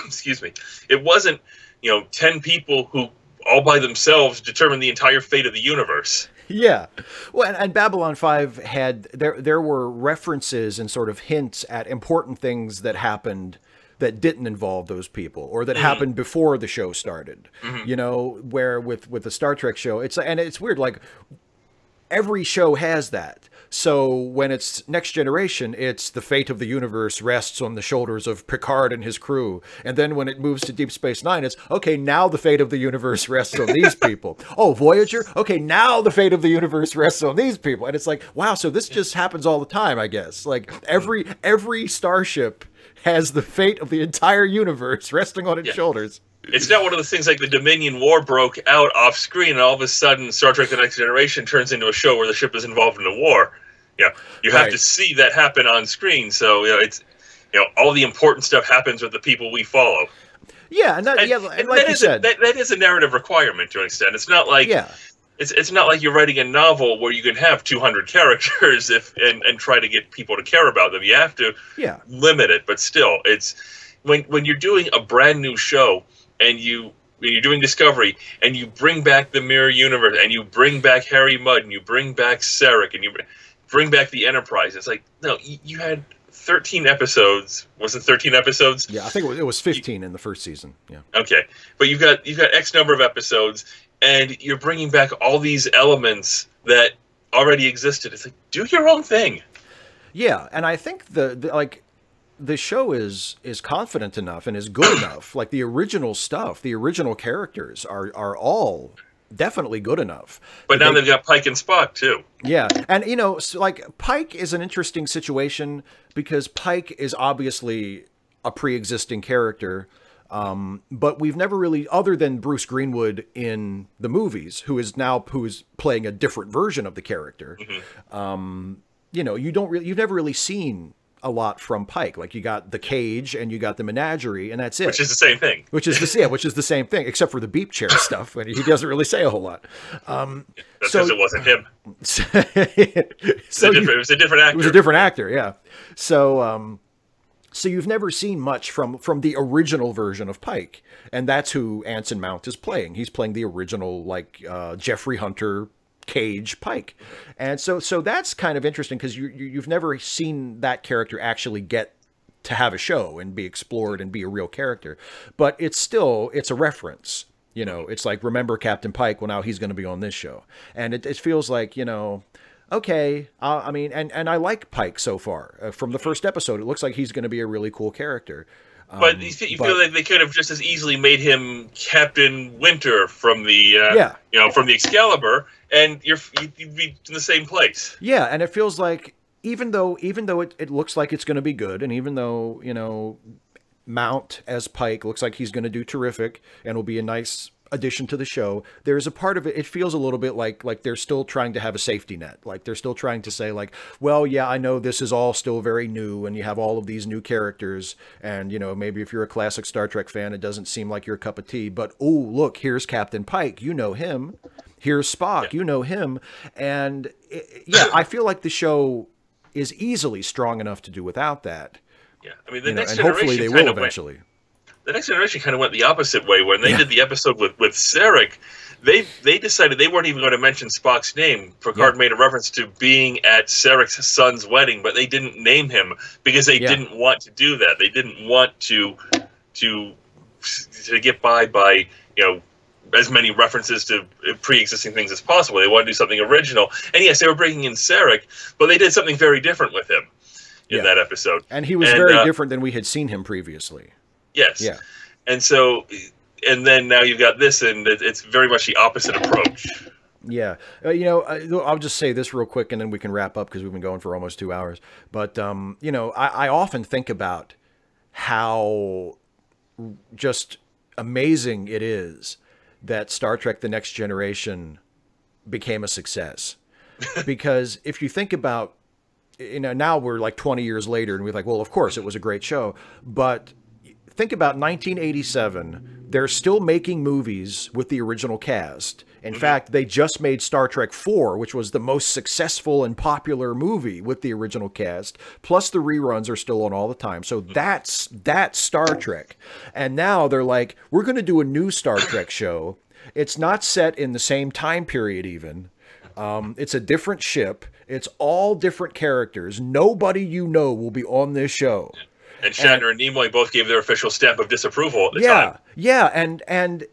Excuse me. It wasn't, you know, 10 people who all by themselves determine the entire fate of the universe. Yeah. Well, and Babylon 5 had, there were references and sort of hints at important things that happened that didn't involve those people, or that happened before the show started. You know, where with the Star Trek show, it's, and it's weird, like every show has that. So when it's Next Generation, it's the fate of the universe rests on the shoulders of Picard and his crew. And then when it moves to Deep Space Nine, it's, okay, now the fate of the universe rests on these people. Oh, Voyager? Okay, now the fate of the universe rests on these people. And it's like, wow, so this just happens all the time, I guess. Like, every starship has the fate of the entire universe resting on its shoulders. It's not one of those things like the Dominion War broke out off screen, and all of a sudden Star Trek The Next Generation turns into a show where the ship is involved in a war. Yeah, you have to see that happen on screen. So, you know, it's, you know, all the important stuff happens with the people we follow. Yeah, and that, and like you said, that is a narrative requirement to an extent. It's not like it's not like you're writing a novel where you can have 200 characters and try to get people to care about them. You have to limit it, but still, it's when you're doing a brand new show, and you're doing Discovery, and you bring back the mirror universe, and you bring back Harry Mudd, and you bring back Sarek, and you bring back the Enterprise. It's like, no, you had 13 episodes. Was it 13 episodes? Yeah, I think it was 15 in the first season. Yeah. Okay, but you've got X number of episodes, and you're bringing back all these elements that already existed. It's like, do your own thing. Yeah, and I think the like. the show is confident enough and is good enough. Like the original stuff, the original characters are all definitely good enough. But now they've got Pike and Spock too. Yeah, and you know, so like Pike is an interesting situation because Pike is obviously a pre-existing character. But we've never really, other than Bruce Greenwood in the movies, who is playing a different version of the character. Mm-hmm. You know, you've never really seen a lot from Pike. Like you got the cage and you got the menagerie, and that's it. Which is the same thing. Which is the same thing, except for the beep chair stuff, and he doesn't really say a whole lot. That's because it wasn't him. It was a different actor. It was a different actor. Yeah. So. So you've never seen much from the original version of Pike, and that's who Anson Mount is playing. He's playing the original, like, Jeffrey Hunter Cage Pike. And so that's kind of interesting because you've never seen that character actually get to have a show and be explored and be a real character. But it's a reference. You know, it's like, remember Captain Pike? Well, now he's going to be on this show. And it feels like, you know... Okay, I mean, and I like Pike so far. From the first episode, it looks like he's going to be a really cool character. But you feel like they could have just as easily made him Captain Winter from the, from the Excalibur, and you'd be in the same place. Yeah, and it feels like even though it looks like it's going to be good, and even though you know Mount as Pike looks like he's going to do terrific and will be a nice addition to the show, there's a part of it feels a little bit like they're still trying to have a safety net. Like they're still trying to say like, well, yeah, I know this is all still very new and you have all of these new characters and, you know, maybe if you're a classic Star Trek fan, it doesn't seem like your cup of tea, but oh, look, here's Captain Pike. You know him. Here's Spock. You know him. And I feel like the show is easily strong enough to do without that. Yeah. I mean, The Next Generation kind of went the opposite way. When they did the episode with Sarek, they decided they weren't even going to mention Spock's name. Picard made a reference to being at Sarek's son's wedding, but they didn't name him because they didn't want to do that. They didn't want to get by you know, as many references to pre-existing things as possible. They wanted to do something original. And yes, they were bringing in Sarek, but they did something very different with him in that episode. And he was very different than we had seen him previously. Yes. Yeah. And so, and then now you've got this, and it's very much the opposite approach. Yeah. You know, I'll just say this real quick, and then we can wrap up because we've been going for almost 2 hours. But, you know, I often think about how just amazing it is that Star Trek The Next Generation became a success. Because if you think about, you know, now we're like 20 years later, and we're like, well, of course, it was a great show. But... think about 1987. They're still making movies with the original cast. In fact, they just made Star Trek IV, which was the most successful and popular movie with the original cast. Plus, the reruns are still on all the time. So that's Star Trek. And now they're like, we're going to do a new Star Trek show. It's not set in the same time period even. It's a different ship. It's all different characters. Nobody you know will be on this show. And Shatner and Nimoy both gave their official stamp of disapproval at the time. Yeah, and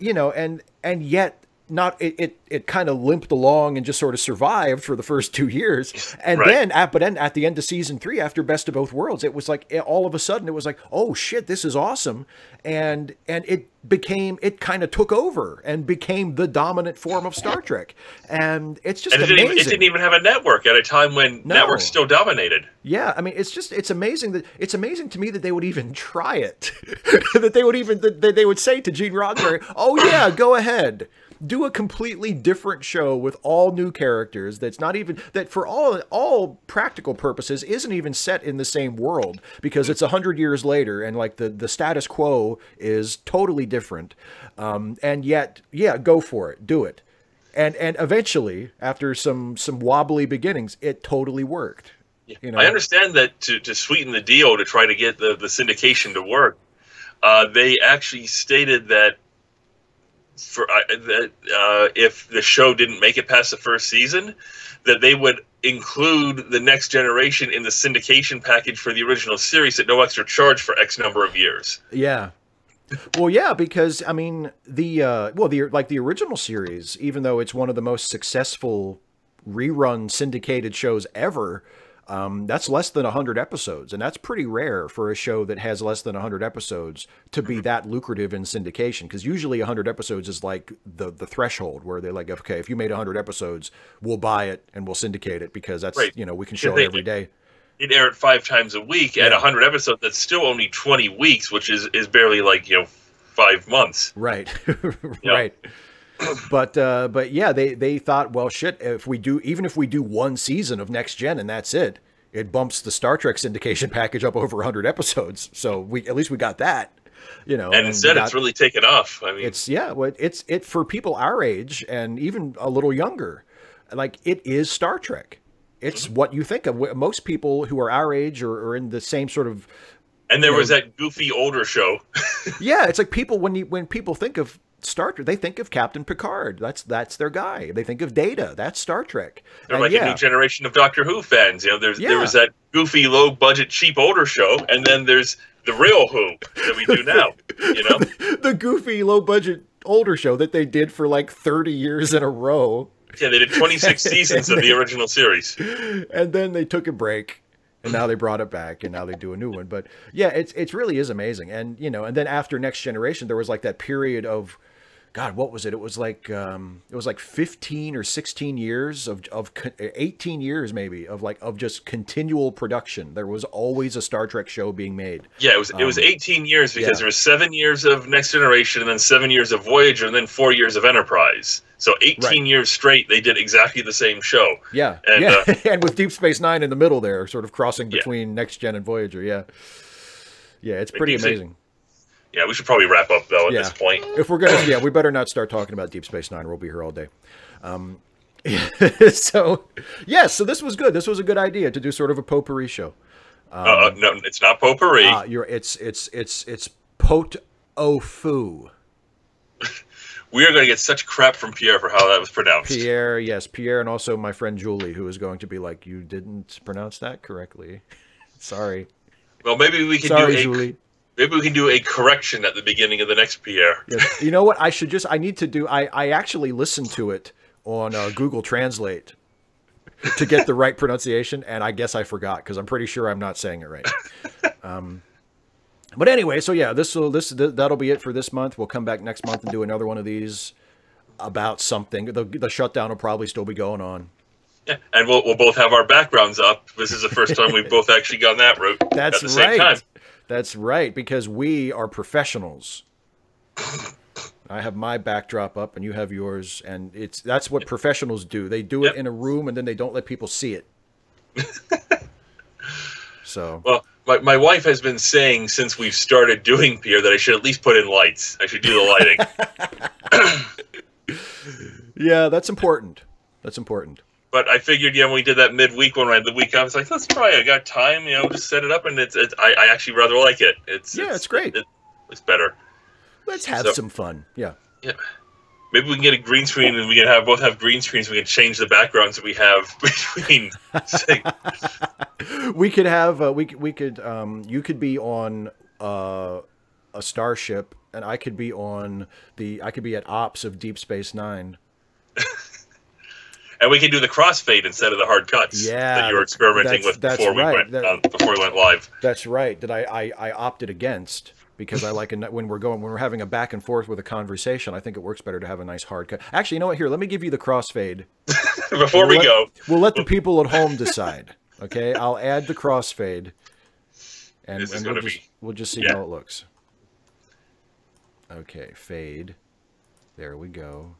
you know, and yet not it kind of limped along and just sort of survived for the first 2 years. And then at the end of season 3, after Best of Both Worlds, it was like all of a sudden it was like, oh shit, this is awesome. And it kind of took over and became the dominant form of Star Trek. And it's just amazing. It didn't even have a network at a time when networks still dominated. Yeah, I mean, it's amazing that it's amazing to me that they would even try it. that they would say to Gene Roddenberry, "Oh yeah, go ahead. Do a completely different show with all new characters that's not even, that for all practical purposes isn't even set in the same world because it's 100 years later and like the status quo is totally different. And yet, yeah, go for it. Do it. And eventually, after some wobbly beginnings, it totally worked. You know? I understand that to sweeten the deal to try to get the syndication to work, they actually stated that if the show didn't make it past the first season, that they would include The Next Generation in the syndication package for the original series at no extra charge for X number of years. Yeah. Well, yeah, because I mean the original series, even though it's one of the most successful rerun syndicated shows ever, That's less than 100 episodes, and that's pretty rare for a show that has less than 100 episodes to be that lucrative in syndication, because usually 100 episodes is like the threshold where they're like, okay, if you made 100 episodes, we'll buy it and we'll syndicate it, because that's, right. You know, we can show it every day. It aired 5 times a week at 100 episodes. That's still only 20 weeks, which is barely like, 5 months. Right. Right. But yeah, they thought, well, shit, if we do, even if we do one season of Next Gen and that's it, it bumps the Star Trek syndication package up over 100 episodes. So we, at least we got that, And instead it's really taken off. I mean, it's, yeah, it's, it for people our age and even a little younger, like it is Star Trek. It's what you think of. Most people who are our age are in the same sort of. And there was that goofy older show. Yeah, it's like people when people think of Star Trek, they think of Captain Picard. That's their guy. They think of Data. That's Star Trek. They're like a new generation of Doctor Who fans. There was that goofy, low budget, cheap older show, and then there's the real Who that we do now. The goofy, low budget older show that they did for like 30 years in a row. Yeah, they did 26 seasons of the original series. And then they took a break, and now they brought it back, and now they do a new one. But yeah, it really is amazing. And, and then after Next Generation, there was like that period of, God, what was it? It was like 15 or 16 years of 18 years maybe of just continual production. There was always a Star Trek show being made. Yeah, it was 18 years because there was 7 years of Next Generation and then 7 years of Voyager and then 4 years of Enterprise. So 18 years straight, they did exactly the same show. Yeah, and, and with Deep Space Nine in the middle there, sort of crossing between Next Gen and Voyager. Yeah, yeah, it's pretty amazing. Yeah, we should probably wrap up though at this point. If we're gonna, we better not start talking about Deep Space Nine. We'll be here all day. So so this was good. This was a good idea to do sort of a potpourri show. No, it's not potpourri. It's pot au feu. We are going to get such crap from Pierre for how that was pronounced. Pierre, yes, Pierre, and also my friend Julie, who is going to be like, "You didn't pronounce that correctly. Sorry." Well, maybe we can. Sorry, Julie. Maybe we can do a correction at the beginning of the next Pierre. Yes. You know what? I should just, I need to do, I actually listened to it on Google Translate to get the right pronunciation. And I guess I forgot because I'm pretty sure I'm not saying it right. But anyway, so yeah, that'll be it for this month. We'll come back next month and do another one of these about something. The shutdown will probably still be going on. Yeah, and we'll both have our backgrounds up. This is the first time we've both actually gone that route. That's at the same time. That's right, because we are professionals. I have my backdrop up, and you have yours, and that's what professionals do. They do it in a room, and then they don't let people see it. So. Well, my wife has been saying since we've started doing Pierre that I should at least put in lights. I should do the lighting. Yeah, that's important. That's important. But I figured, when we did that midweek one, right, the week off, it's like, let's try it. I got time, just set it up, and I actually rather like it. It's great. It's better. Let's have some fun. Yeah. Yeah. Maybe we can get a green screen, and we can both have green screens. We can change the backgrounds that we have between. We could have you could be on a starship, and I could be on I could be at Ops of Deep Space Nine. And we can do the crossfade instead of the hard cuts that you were experimenting with before we went live. That's right. That I opted against because I like when we're having a back and forth with a conversation. I think it works better to have a nice hard cut. Actually, you know what? Here, let me give you the crossfade before we go. We'll let the people at home decide. Okay, I'll add the crossfade, and we'll just see how it looks. Okay, fade. There we go.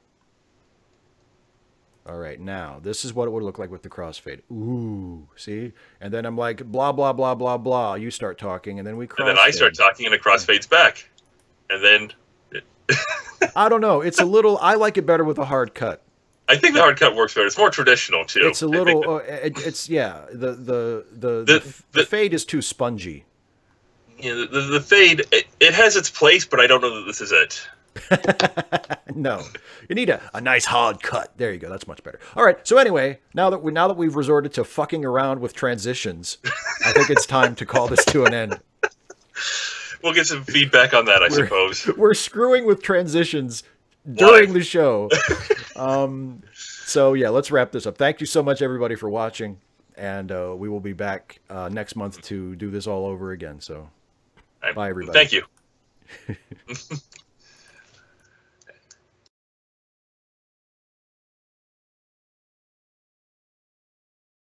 All right, now, this is what it would look like with the crossfade. Ooh, see? And then I'm like, blah, blah, blah, blah, blah. You start talking, and then we crossfade. And then I start talking, and it crossfades back. And then... I don't know. It's a little... I like it better with a hard cut. I think the hard cut works better. It's more traditional, too. It's a little... The fade is too spongy. Yeah, the fade, it has its place, but I don't know that this is it. No, you need a nice hard cut. There you go. That's much better. All right. So anyway, now that we've resorted to fucking around with transitions, I think it's time to call this to an end. We'll get some feedback on that, I suppose. We're screwing with transitions during the show. So yeah, let's wrap this up. Thank you so much, everybody, for watching. and we will be back next month to do this all over again. So, bye everybody. Thank you.